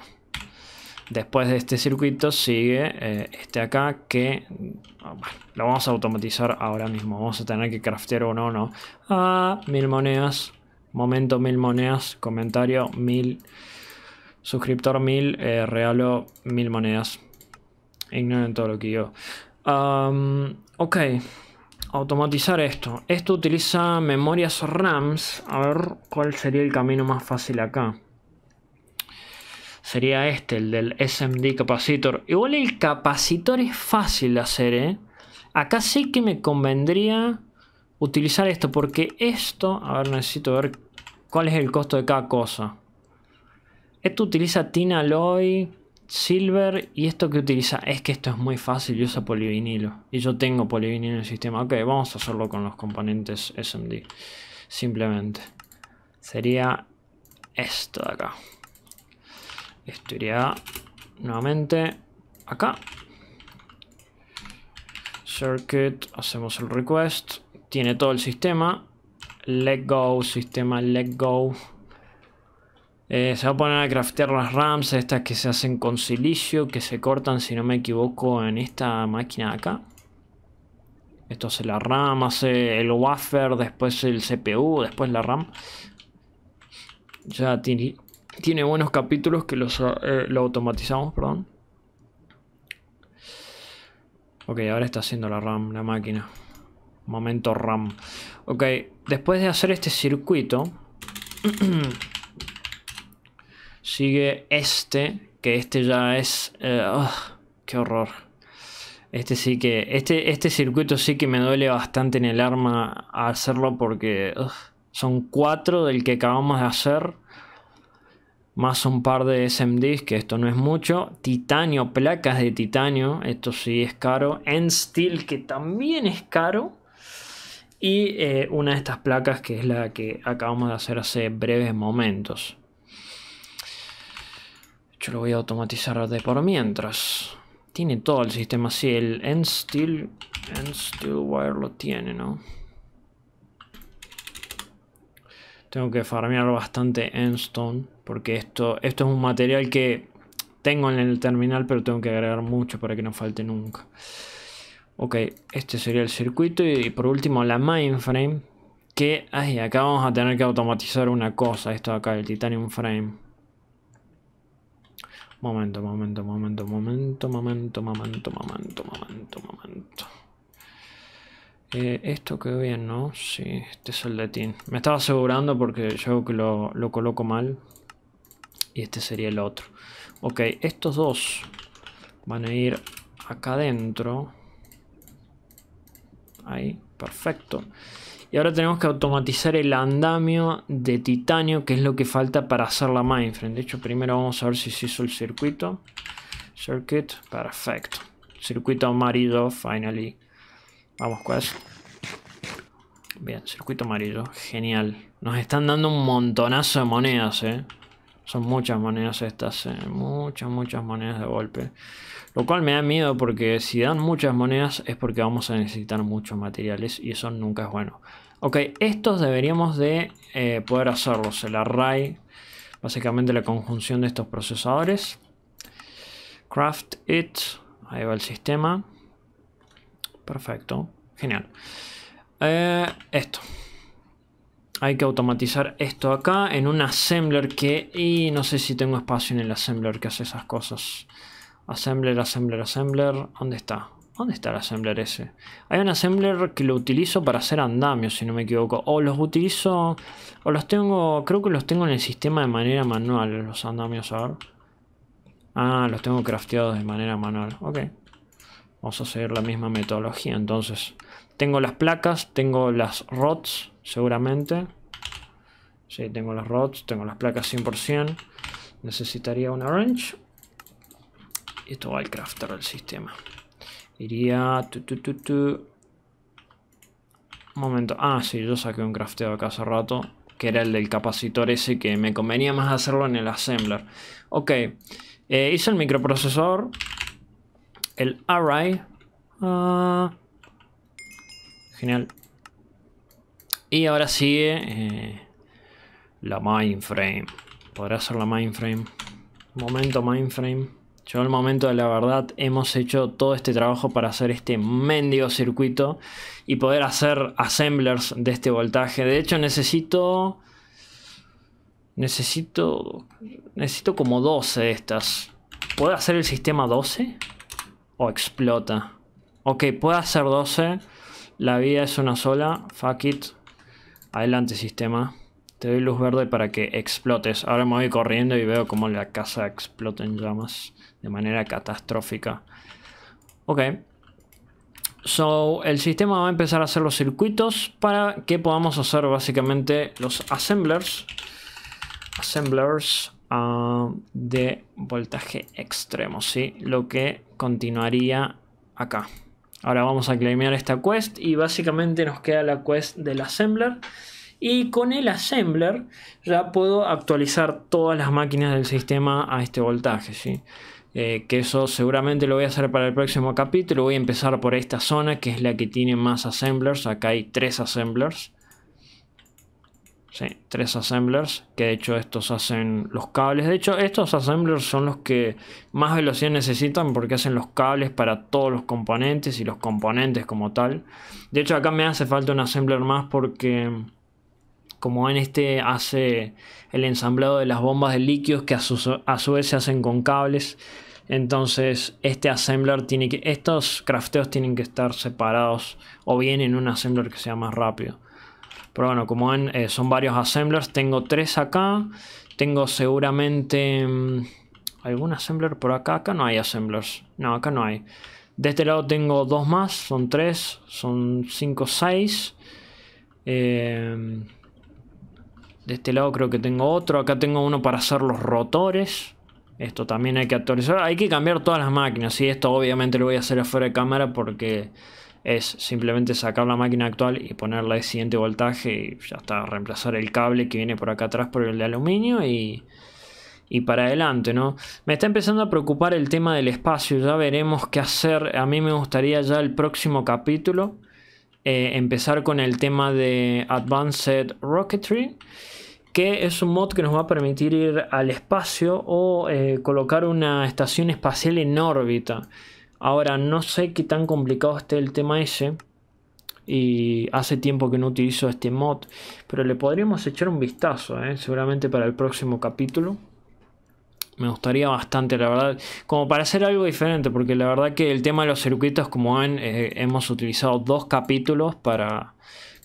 Después de este circuito sigue este acá que... bueno, lo vamos a automatizar ahora mismo. Vamos a tener que craftear uno o no. 1000 monedas. Momento, 1000 monedas. Comentario, 1000. Suscriptor, 1000. Regalo, 1000 monedas. Ignoren todo lo que yo... ok, automatizar esto. Esto utiliza memorias RAMs. A ver cuál sería el camino más fácil acá. Sería este, el del SMD capacitor. Igual el capacitor es fácil de hacer, ¿eh? Acá sí que me convendría utilizar esto, porque esto... A ver, necesito ver cuál es el costo de cada cosa. Esto utiliza tin alloy, silver, y esto que utiliza, es que esto es muy fácil y usa polivinilo, y yo tengo polivinilo en el sistema. Ok, vamos a hacerlo con los componentes SMD, simplemente. Sería esto de acá. Esto iría nuevamente acá. Circuit, hacemos el request, tiene todo el sistema. Let go, sistema, let go. Se va a poner a craftear las rams, estas que se hacen con silicio, que se cortan, si no me equivoco, en esta máquina de acá. Esto hace la RAM, hace el wafer, después el CPU, después la RAM. Ya tiene buenos capítulos que lo automatizamos, perdón. Ok, ahora está haciendo la RAM, la máquina. Momento RAM. Ok, después de hacer este circuito... sigue este, que este ya es... ¡Qué horror! Este sí que... Este circuito sí que me duele bastante en el arma hacerlo, porque... son 4 del que acabamos de hacer. Más un par de SMDs, que esto no es mucho. Titanio, placas de titanio. Esto sí es caro. End steel, que también es caro. Y una de estas placas, que es la que acabamos de hacer hace breves momentos. Yo lo voy a automatizar de por mientras. Tiene todo el sistema. Sí, el end steel wire lo tiene, ¿no? Tengo que farmear bastante end stone, porque esto es un material que tengo en el terminal, pero tengo que agregar mucho para que no falte nunca. Ok, este sería el circuito. Y por último la mainframe, que acá vamos a tener que automatizar una cosa. Esto de acá, el titanium frame. Momento. Esto quedó bien, ¿no? Sí, este es el de tin. Me estaba asegurando porque yo que lo coloco mal. Y este sería el otro. Ok, estos dos van a ir acá adentro. Ahí, perfecto. Y ahora tenemos que automatizar el andamio de titanio, que es lo que falta para hacer la mainframe. De hecho, primero vamos a ver si se hizo el circuito. Circuit, perfecto. Circuito amarillo, finally. Vamos, quest. Bien, circuito amarillo, genial. Nos están dando un montonazo de monedas, Son muchas monedas estas, muchas monedas de golpe. Lo cual me da miedo, porque si dan muchas monedas es porque vamos a necesitar muchos materiales, y eso nunca es bueno. Ok, estos deberíamos de poder hacerlos. El array, básicamente la conjunción de estos procesadores. Craft it, ahí va el sistema. Perfecto, genial. Esto. Hay que automatizar esto acá en un assembler que... Y no sé si tengo espacio en el assembler que hace esas cosas. Assembler. ¿Dónde está? ¿Dónde está el assembler ese? Hay un assembler que lo utilizo para hacer andamios, si no me equivoco. O los utilizo... O los tengo... Creo que los tengo en el sistema de manera manual, los andamios. A ver. Los tengo crafteados de manera manual. Ok. Vamos a seguir la misma metodología. Entonces, tengo las placas, tengo las rods, seguramente. Sí, tengo las rods, tengo las placas 100%. Necesitaría una wrench. Y esto va al crafter del sistema. Iría... Un momento. Ah, sí, yo saqué un crafteo acá hace rato, que era el del capacitor ese, que me convenía más hacerlo en el assembler. Ok, hice el microprocesador, el array, genial. Y ahora sigue la mainframe. ¿Podrá ser la mainframe? Momento mainframe. Llegó el momento de la verdad. Hemos hecho todo este trabajo para hacer este mendigo circuito y poder hacer assemblers de este voltaje. De hecho, necesito como 12 de estas. ¿Puedo hacer el sistema 12? ¿O explota? Ok, puedo hacer 12. La vida es una sola. Fuck it. Adelante, sistema. Te doy luz verde para que explotes. Ahora me voy corriendo y veo como la casa explota en llamas de manera catastrófica. Ok. So, el sistema va a empezar a hacer los circuitos para que podamos hacer básicamente los assemblers. Assemblers de voltaje extremo, ¿sí? Lo que continuaría acá. Ahora vamos a claimear esta quest y básicamente nos queda la quest del assembler. Y con el assembler ya puedo actualizar todas las máquinas del sistema a este voltaje, ¿sí? Que eso seguramente lo voy a hacer para el próximo capítulo. Voy a empezar por esta zona, que es la que tiene más assemblers. Acá hay 3 assemblers. Sí, 3 assemblers, que de hecho estos hacen los cables. De hecho, estos assemblers son los que más velocidad necesitan, porque hacen los cables para todos los componentes y los componentes como tal. De hecho, acá me hace falta un assembler más porque... Como ven, este hace el ensamblado de las bombas de líquidos que a su vez se hacen con cables. Entonces este assembler tiene que... Estos crafteos tienen que estar separados o bien en un assembler que sea más rápido. Pero bueno, como ven, son varios assemblers. Tengo 3 acá. Tengo seguramente... ¿Algún assembler por acá? Acá no hay assemblers. No, acá no hay. De este lado tengo 2 más. Son 3. Son 5, 6. De este lado creo que tengo otro. Acá tengo uno para hacer los rotores. Esto también hay que actualizar. Hay que cambiar todas las máquinas. Y esto obviamente lo voy a hacer afuera de cámara, porque es simplemente sacar la máquina actual y ponerle el siguiente voltaje. Y ya está. Reemplazar el cable que viene por acá atrás por el de aluminio y para adelante, ¿no? Me está empezando a preocupar el tema del espacio. Ya veremos qué hacer. A mí me gustaría ya el próximo capítulo empezar con el tema de Advanced Rocketry, que es un mod que nos va a permitir ir al espacio o colocar una estación espacial en órbita. Ahora, no sé qué tan complicado esté el tema ese, y hace tiempo que no utilizo este mod, pero le podríamos echar un vistazo, seguramente para el próximo capítulo. Me gustaría bastante, la verdad, como para hacer algo diferente, porque la verdad que el tema de los circuitos, como ven, hemos utilizado 2 capítulos para...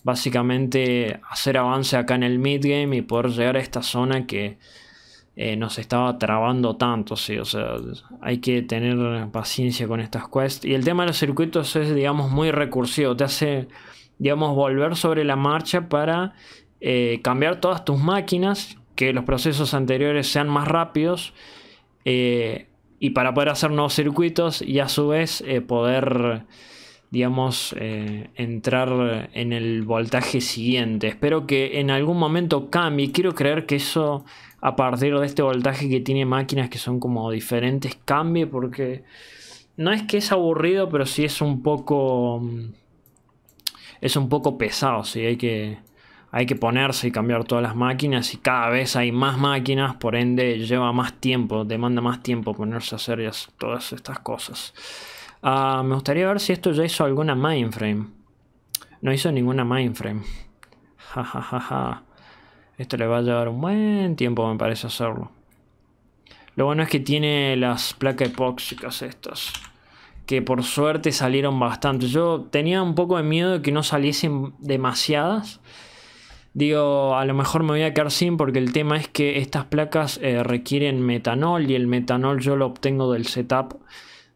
Básicamente hacer avance acá en el midgame y poder llegar a esta zona que nos estaba trabando tanto, ¿sí? O sea, hay que tener paciencia con estas quests. Y el tema de los circuitos es, digamos, muy recursivo. Te hace, digamos, volver sobre la marcha para cambiar todas tus máquinas, que los procesos anteriores sean más rápidos. Y para poder hacer nuevos circuitos y a su vez poder... digamos, entrar en el voltaje siguiente. Espero que en algún momento cambie. Quiero creer que eso, a partir de este voltaje que tiene máquinas que son como diferentes, cambie, porque no es que es aburrido, pero sí es un poco pesado, ¿sí? Hay que ponerse y cambiar todas las máquinas, y cada vez hay más máquinas, por ende lleva más tiempo, demanda más tiempo ponerse a hacer todas estas cosas. Me gustaría ver si esto ya hizo alguna mainframe. No hizo ninguna mainframe. Ja, ja, ja, ja. Esto le va a llevar un buen tiempo, me parece, hacerlo. Lo bueno es que tiene las placas epóxicas estas, que por suerte salieron bastante. Yo tenía un poco de miedo de que no saliesen demasiadas. Digo, a lo mejor me voy a quedar sin, porque el tema es que estas placas requieren metanol, y el metanol yo lo obtengo del setup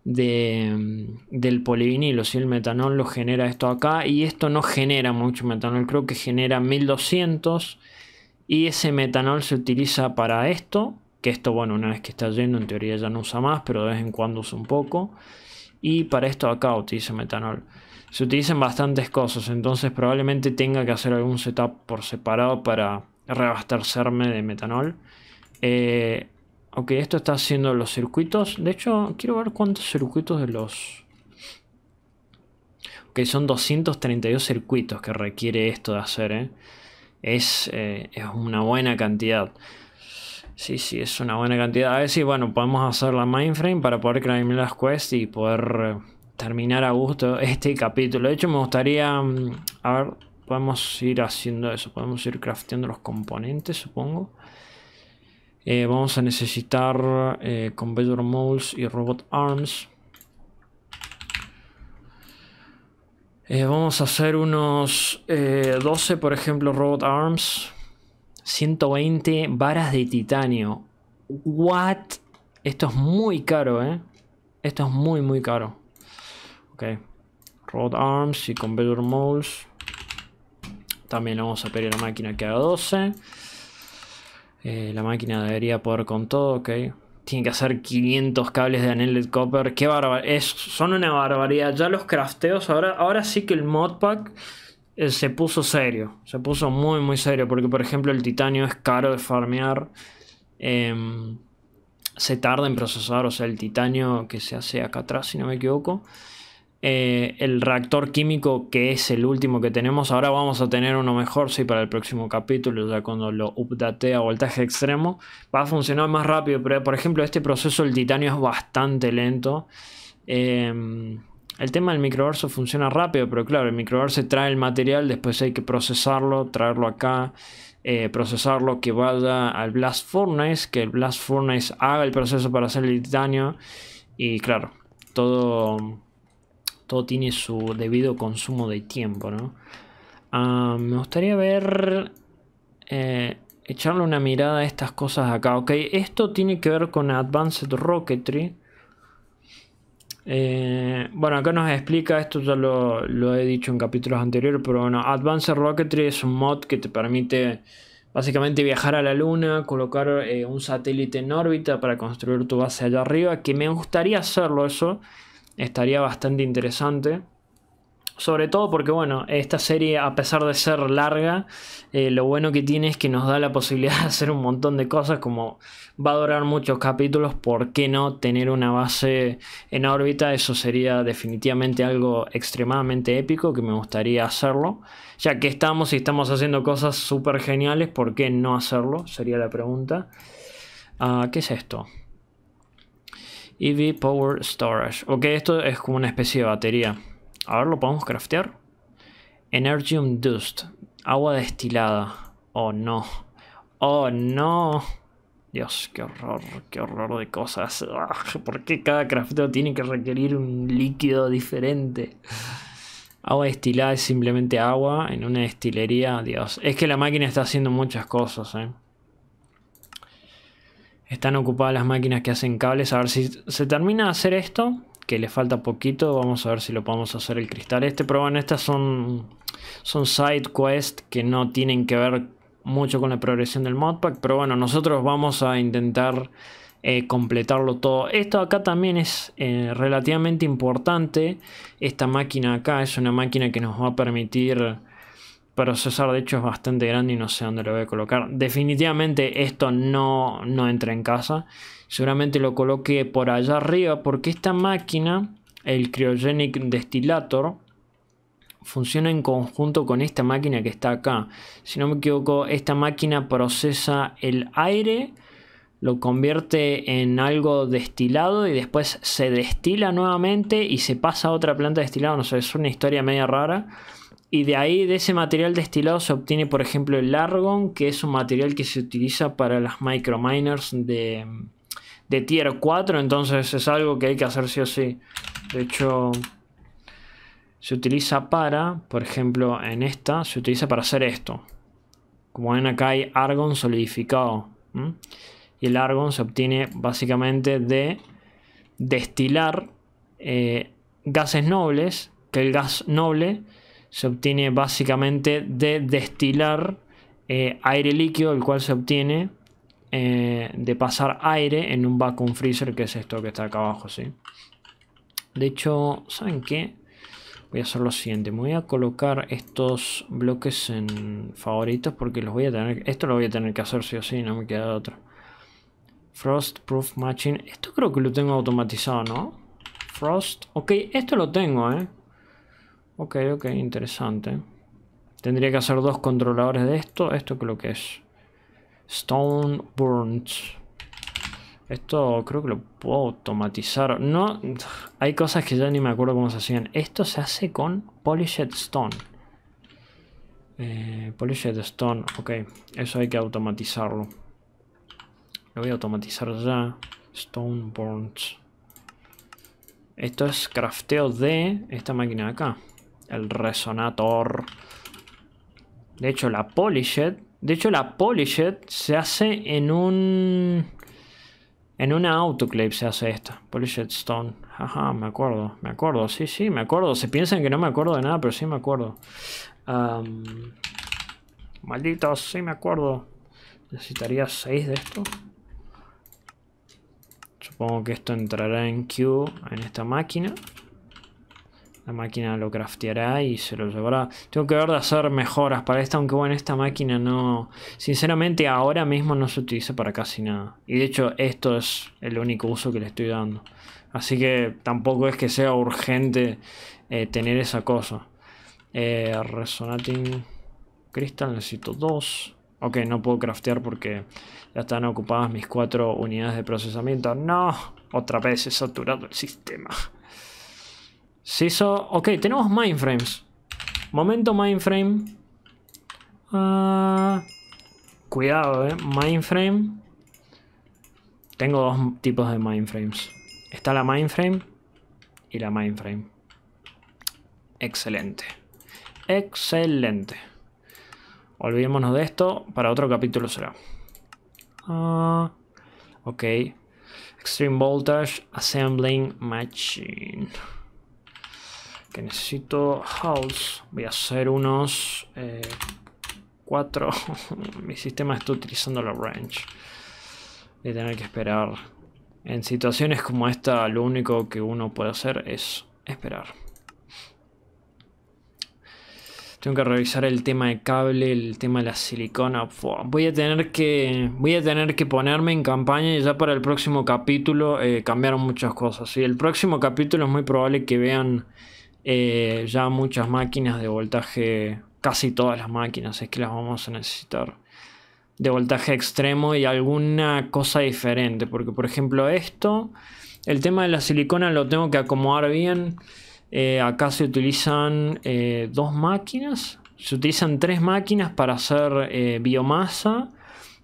del polivinilo, ¿sí? El metanol lo genera esto acá, y esto no genera mucho metanol, creo que genera 1200, y ese metanol se utiliza para esto, que esto, bueno, una vez que está lleno en teoría ya no usa más, pero de vez en cuando usa un poco, y para esto acá utiliza metanol. Se utilizan bastantes cosas, entonces probablemente tenga que hacer algún setup por separado para reabastecerme de metanol. Ok, esto está haciendo los circuitos. De hecho, quiero ver cuántos circuitos de los... Ok, son 232 circuitos que requiere esto de hacer, ¿eh? Es una buena cantidad. Sí, es una buena cantidad. A ver si, bueno, podemos hacer la mainframe para poder crear las quests y poder... terminar a gusto este capítulo. De hecho, me gustaría, a ver, podemos ir haciendo eso, podemos ir crafteando los componentes, supongo. Vamos a necesitar conveyor molds y robot arms. Vamos a hacer unos 12, por ejemplo, robot arms, 120 varas de titanio. What? Esto es muy caro, esto es muy caro. Ok, Rod Arms y Conveyor Molds. También vamos a pedir a la máquina que haga 12. La máquina debería poder con todo, ok. Tiene que hacer 500 cables de Annealed Copper. Qué barbaridad, son una barbaridad. Ya los crafteos, ahora sí que el modpack se puso serio. Se puso muy serio, porque por ejemplo el titanio es caro de farmear. Se tarda en procesar, o sea, el titanio que se hace acá atrás, si no me equivoco. El reactor químico, que es el último que tenemos. Ahora vamos a tener uno mejor, sí, para el próximo capítulo, ya cuando lo updatee a voltaje extremo. Va a funcionar más rápido, pero por ejemplo este proceso del titanio es bastante lento. El tema del microverso funciona rápido, pero claro, el microverso trae el material, después hay que procesarlo, traerlo acá, procesarlo, que vaya al Blast Furnace, que el Blast Furnace haga el proceso para hacer el titanio. Y claro, todo tiene su debido consumo de tiempo, ¿no? Me gustaría ver... echarle una mirada a estas cosas acá. Ok, esto tiene que ver con Advanced Rocketry. Bueno, acá nos explica, esto ya lo he dicho en capítulos anteriores, pero bueno, Advanced Rocketry es un mod que te permite básicamente viajar a la luna, colocar un satélite en órbita para construir tu base allá arriba, que me gustaría hacerlo eso. Estaría bastante interesante, sobre todo porque bueno, esta serie, a pesar de ser larga, lo bueno que tiene es que nos da la posibilidad de hacer un montón de cosas. Como va a durar muchos capítulos, ¿por qué no tener una base en órbita? Eso sería definitivamente algo extremadamente épico que me gustaría hacerlo. Ya que estamos y estamos haciendo cosas súper geniales, ¿por qué no hacerlo? Sería la pregunta. ¿Qué es esto? EV Power Storage. Ok, esto es como una especie de batería. A ver, ¿lo podemos craftear? Energium Dust. Agua destilada. Oh no. Oh no. Dios, qué horror. Qué horror de cosas. Ugh, ¿por qué cada crafteo tiene que requerir un líquido diferente? Agua destilada es simplemente agua en una destilería. Dios. Es que la máquina está haciendo muchas cosas, Están ocupadas las máquinas que hacen cables. A ver si se termina de hacer esto, que le falta poquito. Vamos a ver si lo podemos hacer el cristal este. Pero bueno, estas son side quests que no tienen que ver mucho con la progresión del modpack. Pero bueno, nosotros vamos a intentar completarlo todo. Esto acá también es relativamente importante. Esta máquina acá es una máquina que nos va a permitir... procesar, de hecho es bastante grande y no sé dónde lo voy a colocar. Definitivamente esto no entra en casa. Seguramente lo coloque por allá arriba, porque esta máquina, el Cryogenic Destillator, funciona en conjunto con esta máquina que está acá. Si no me equivoco, esta máquina procesa el aire, lo convierte en algo destilado y después se destila nuevamente y se pasa a otra planta destilada. No sé, es una historia media rara. Y de ahí, de ese material destilado, se obtiene, por ejemplo, el argon, que es un material que se utiliza para las microminers de tier 4. Entonces es algo que hay que hacer sí o sí. De hecho, se utiliza para, por ejemplo, en esta, se utiliza para hacer esto. Como ven acá hay argon solidificado. Y el argon se obtiene básicamente de destilar gases nobles, que el gas noble se obtiene básicamente de destilar aire líquido, el cual se obtiene de pasar aire en un vacuum freezer, que es esto que está acá abajo, ¿sí? De hecho, ¿saben qué? Voy a hacer lo siguiente, me voy a colocar estos bloques en favoritos porque los voy a tener, esto lo voy a tener que hacer sí o sí, no me queda otro. Frostproof matching, esto creo que lo tengo automatizado, ¿no? Frost, ok, esto lo tengo, ok, interesante. Tendría que hacer dos controladores de esto, esto creo que es Stone Burns. Esto creo que lo puedo automatizar. No, hay cosas que ya ni me acuerdo cómo se hacían. Esto se hace con Polished Stone. Polished Stone, ok. Eso hay que automatizarlo. Lo voy a automatizar ya. Stone Burns. Esto es crafteo de esta máquina de acá. El resonator. De hecho, la Polished. Se hace en un... en una autoclave se hace esta. Polished Stone. Ajá, me acuerdo. Sí, me acuerdo. Se piensan que no me acuerdo de nada, pero sí me acuerdo. Malditos, sí me acuerdo. Necesitaría 6 de esto. Supongo que esto entrará en Q, en esta máquina. La máquina lo crafteará y se lo llevará. Tengo que ver de hacer mejoras para esta, aunque bueno, esta máquina no... sinceramente ahora mismo no se utiliza para casi nada. Y de hecho esto es el único uso que le estoy dando. Así que tampoco es que sea urgente tener esa cosa. Resonating Crystal, necesito 2. Ok, no puedo craftear porque ya están ocupadas mis 4 unidades de procesamiento. ¡No! Otra vez he saturado el sistema. Se hizo... ok, tenemos mindframes. Momento mindframe. Cuidado, mindframe. Tengo dos tipos de mindframes. Está la mindframe y la mindframe. Excelente. Excelente. Olvidémonos de esto. Para otro capítulo será. Ok. Extreme Voltage Assembling Machine. Que necesito house. Voy a hacer unos 4. Mi sistema está utilizando la wrench. Voy a tener que esperar. En situaciones como esta, lo único que uno puede hacer es esperar. Tengo que revisar el tema de cable, el tema de la silicona. Voy a tener que ponerme en campaña y ya para el próximo capítulo cambiaron muchas cosas. Y el próximo capítulo es muy probable que vean... ya muchas máquinas de voltaje, casi todas las máquinas, es que las vamos a necesitar de voltaje extremo y alguna cosa diferente, porque por ejemplo esto, el tema de la silicona lo tengo que acomodar bien. Acá se utilizan 2 máquinas, se utilizan 3 máquinas para hacer biomasa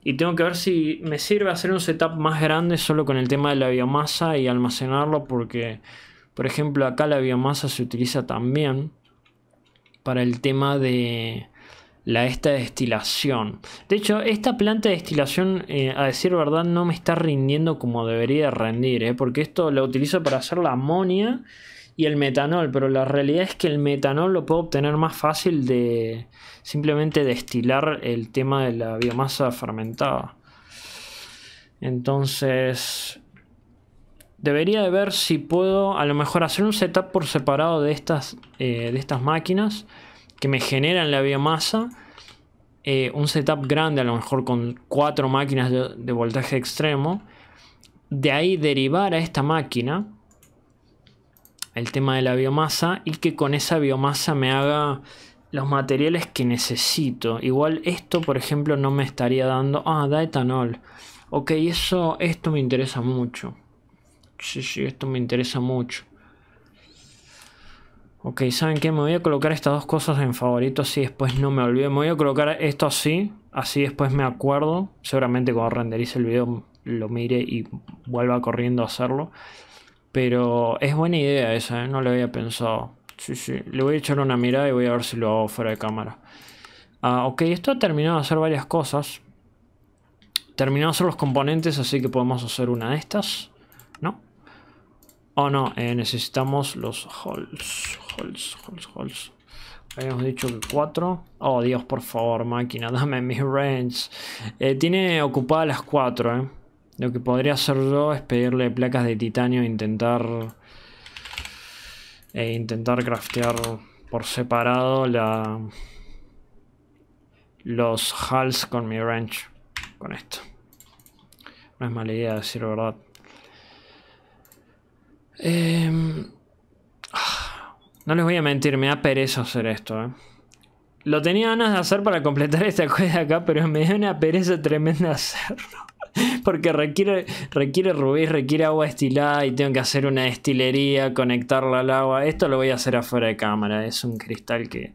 y tengo que ver si me sirve hacer un setup más grande solo con el tema de la biomasa y almacenarlo, porque por ejemplo, acá la biomasa se utiliza también para el tema de esta destilación. De hecho, esta planta de destilación, a decir verdad, no me está rindiendo como debería rendir, porque esto lo utilizo para hacer la amonia y el metanol, pero la realidad es que el metanol lo puedo obtener más fácil de simplemente destilar el tema de la biomasa fermentada. Entonces... debería de ver si puedo a lo mejor hacer un setup por separado de estas máquinas que me generan la biomasa. Un setup grande a lo mejor con 4 máquinas de voltaje extremo. De ahí derivar a esta máquina el tema de la biomasa y que con esa biomasa me haga los materiales que necesito. Igual esto por ejemplo no me estaría dando... ah, da etanol. Ok, eso, esto me interesa mucho. Sí, esto me interesa mucho. Ok, ¿saben qué? Me voy a colocar estas dos cosas en favorito, así después no me olvido. Me voy a colocar esto así, así después me acuerdo. Seguramente cuando renderice el video lo mire y vuelva corriendo a hacerlo. Pero es buena idea esa, no lo había pensado. Sí, le voy a echar una mirada y voy a ver si lo hago fuera de cámara. Ok, esto ha terminado de hacer varias cosas. Terminó de hacer los componentes, así que podemos hacer una de estas. Oh no, necesitamos los holes. Habíamos dicho que 4. Oh Dios, por favor, máquina, dame mis ranges. Tiene ocupadas las 4, eh. Lo que podría hacer yo es pedirle placas de titanio e intentar craftear por separado los hulls con mi wrench. Con esto. No es mala idea, decir la verdad. No les voy a mentir, me da pereza hacer esto, eh. Lo tenía ganas de hacer para completar esta cosa de acá, pero me da una pereza tremenda hacerlo. Porque requiere rubí, requiere agua destilada y tengo que hacer una destilería, conectarla al agua. Esto lo voy a hacer afuera de cámara. Es un cristal que...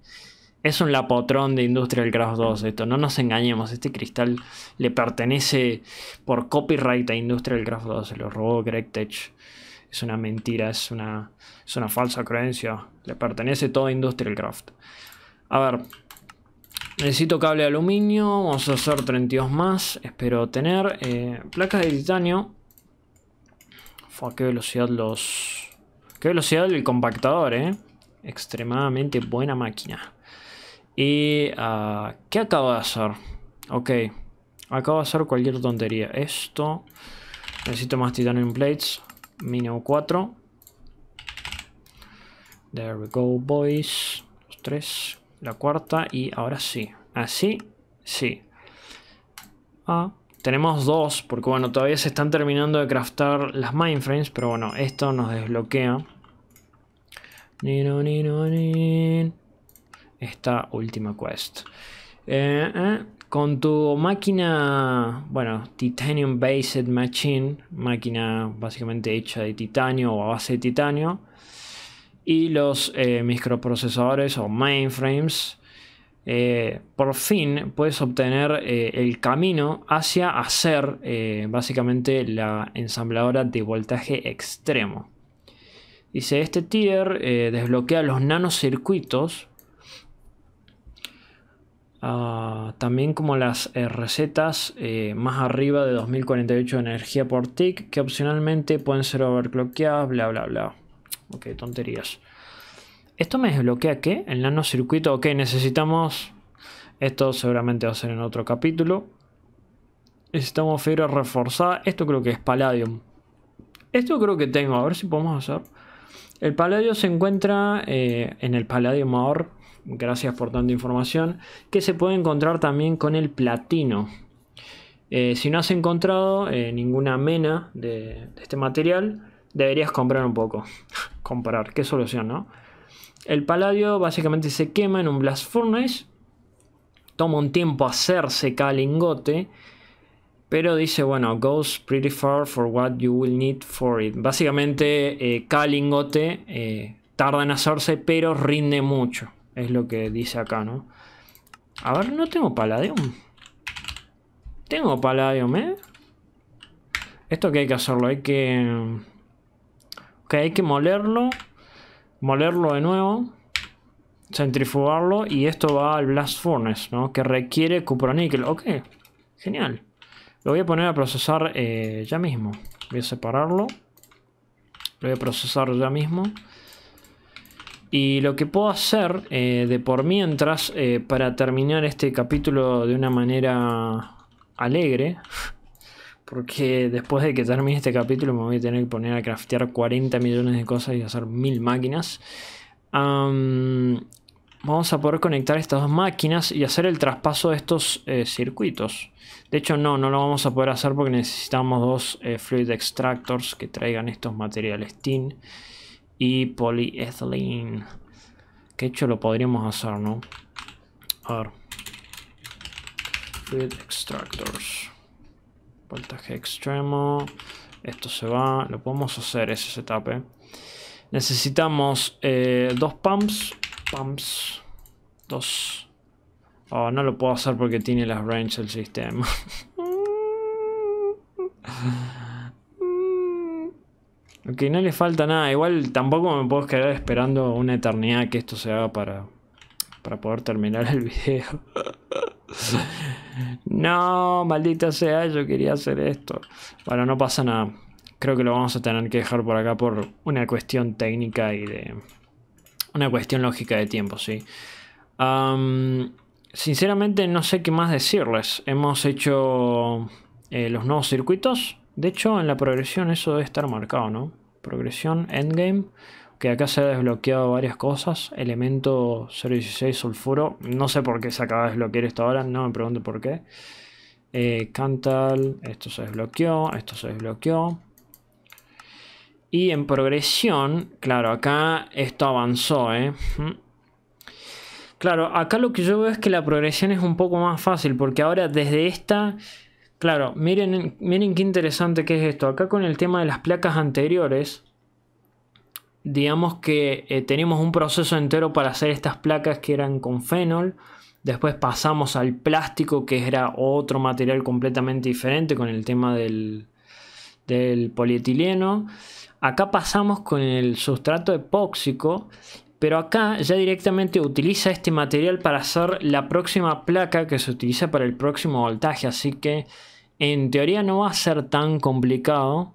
es un lapotrón de Industrial Craft 2 esto. No nos engañemos. Este cristal le pertenece por copyright a Industrial Craft 2. Se lo robó Greg Tech. Es una mentira. Es una falsa creencia. Le pertenece todo a Industrial Craft. A ver... necesito cable de aluminio, vamos a hacer 32 más, espero tener placas de titanio. Fue a qué velocidad los... qué velocidad el compactador, eh. Extremadamente buena máquina. Y... ¿qué acabo de hacer? Ok, acabo de hacer cualquier tontería. Esto... necesito más titanium plates, mínimo 4. There we go, boys. Los 3. La cuarta y ahora sí. Así, sí. Ah, tenemos 2 porque bueno, todavía se están terminando de craftar las mainframes. Pero bueno, esto nos desbloquea. Esta última quest. Con tu máquina, bueno, Titanium Based Machine. Máquina básicamente hecha de titanio o a base de titanio. Y los microprocesadores o mainframes, por fin puedes obtener el camino hacia hacer básicamente la ensambladora de voltaje extremo. Dice, este tier desbloquea los nanocircuitos, también como las recetas más arriba de 2048 de energía por tick, que opcionalmente pueden ser overclockeadas, bla bla bla. Ok, tonterías. ¿Esto me desbloquea qué? El nanocircuito. Ok, necesitamos... esto seguramente va a ser en otro capítulo. Necesitamos fibra reforzada. Esto creo que es paladium. Esto creo que tengo. A ver si podemos hacer. El paladio se encuentra en el paladium ore. Gracias por tanta información. Que se puede encontrar también con el platino. Si no has encontrado ninguna mena de este material... deberías comprar un poco. Comprar, qué solución, ¿no? El paladio básicamente se quema en un blast furnace. Toma un tiempo hacerse cada lingote. Pero dice, bueno, goes pretty far for what you will need for it. Básicamente cada lingote tarda en hacerse, pero rinde mucho. Es lo que dice acá, ¿no? A ver, no tengo palladium. Tengo palladium, ¿eh? Esto que hay que hacerlo, hay que... ok, hay que molerlo. Molerlo de nuevo. Centrifugarlo. Y esto va al blast furnace, ¿no? Que requiere cuproníquel. Ok, genial. Lo voy a poner a procesar ya mismo. Voy a separarlo. Lo voy a procesar ya mismo. Y lo que puedo hacer de por mientras, para terminar este capítulo de una manera alegre... porque después de que termine este capítulo me voy a tener que poner a craftear 40 millones de cosas y hacer 1000 máquinas. Vamos a poder conectar estas dos máquinas y hacer el traspaso de estos circuitos. De hecho no lo vamos a poder hacer porque necesitamos 2 fluid extractors que traigan estos materiales. Tin y poliethylene. Que de hecho lo podríamos hacer, ¿no? A ver. Fluid extractors. Voltaje extremo. Esto se va. Lo podemos hacer ese setup. Necesitamos 2 pumps. 2. Oh, no lo puedo hacer porque tiene las ranges el sistema. Ok, no le falta nada. Igual tampoco me puedo quedar esperando una eternidad que esto se haga para poder terminar el video. No, maldita sea, yo quería hacer esto. Bueno, no pasa nada. creo que lo vamos a tener que dejar por acá por una cuestión técnica y de... una cuestión lógica de tiempo, sí. Sinceramente no sé qué más decirles. Hemos hecho los nuevos circuitos. De hecho, en la progresión eso debe estar marcado, ¿no? Progresión, endgame. Que acá se ha desbloqueado varias cosas. Elemento 016 sulfuro. No sé por qué se acaba de desbloquear esto ahora. No me pregunto por qué. Cantal. Esto se desbloqueó. Esto se desbloqueó. Y en progresión, claro, acá esto avanzó, ¿eh? Claro, acá lo que yo veo es que la progresión es un poco más fácil. Porque ahora desde esta... Claro, miren, miren qué interesante que es esto. Acá con el tema de las placas anteriores... Digamos que tenemos un proceso entero para hacer estas placas que eran con fenol. Después pasamos al plástico, que era otro material completamente diferente con el tema del polietileno. Acá pasamos con el sustrato epóxico, pero acá ya directamente utiliza este material para hacer la próxima placa que se utiliza para el próximo voltaje, así que en teoría no va a ser tan complicado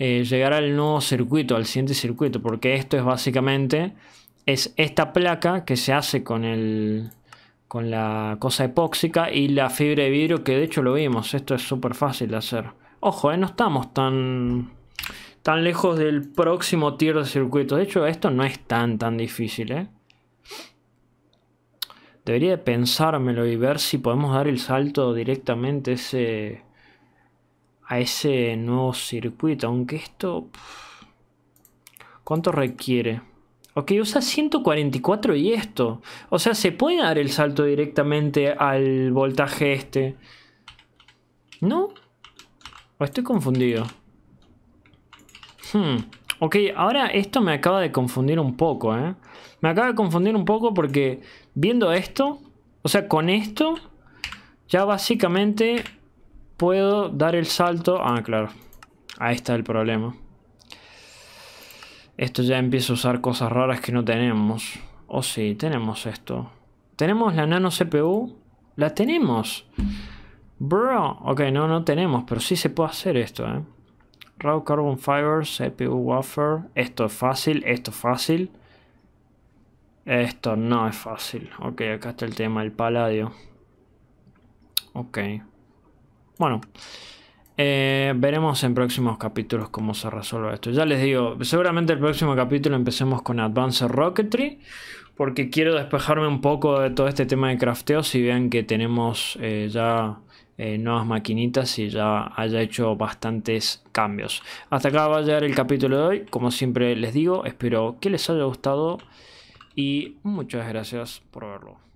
llegar al nuevo circuito, al siguiente circuito, porque esto es básicamente es esta placa que se hace con la cosa epóxica y la fibra de vidrio, que de hecho lo vimos, esto es súper fácil de hacer. Ojo, no estamos tan lejos del próximo tier de circuito. De hecho, esto no es tan difícil, Debería de pensármelo y ver si podemos dar el salto directamente a ese nuevo circuito. Aunque esto... ¿Cuánto requiere? Ok, usa 144 y esto. O sea, ¿se puede dar el salto directamente al voltaje este? ¿No? ¿O estoy confundido? Ok, ahora esto me acaba de confundir un poco, Me acaba de confundir un poco porque viendo esto, o sea, con esto, ya básicamente puedo dar el salto. Ah, claro. Ahí está el problema. Esto ya empieza a usar cosas raras que no tenemos. Oh, sí, tenemos esto. ¿Tenemos la nano CPU? La tenemos. Bro. Ok, no tenemos, pero sí se puede hacer esto, Raw Carbon Fiber, CPU Wafer. Esto es fácil, esto es fácil. Esto no es fácil. Ok, acá está el tema, el paladio. Ok. Bueno. Veremos en próximos capítulos cómo se resuelve esto. Ya les digo, seguramente el próximo capítulo empecemos con Advanced Rocketry. Porque quiero despejarme un poco de todo este tema de crafteo. Si vean que tenemos ya... nuevas maquinitas y ya haya hecho bastantes cambios. Hasta acá va a llegar el capítulo de hoy. Como siempre les digo, espero que les haya gustado y muchas gracias por verlo.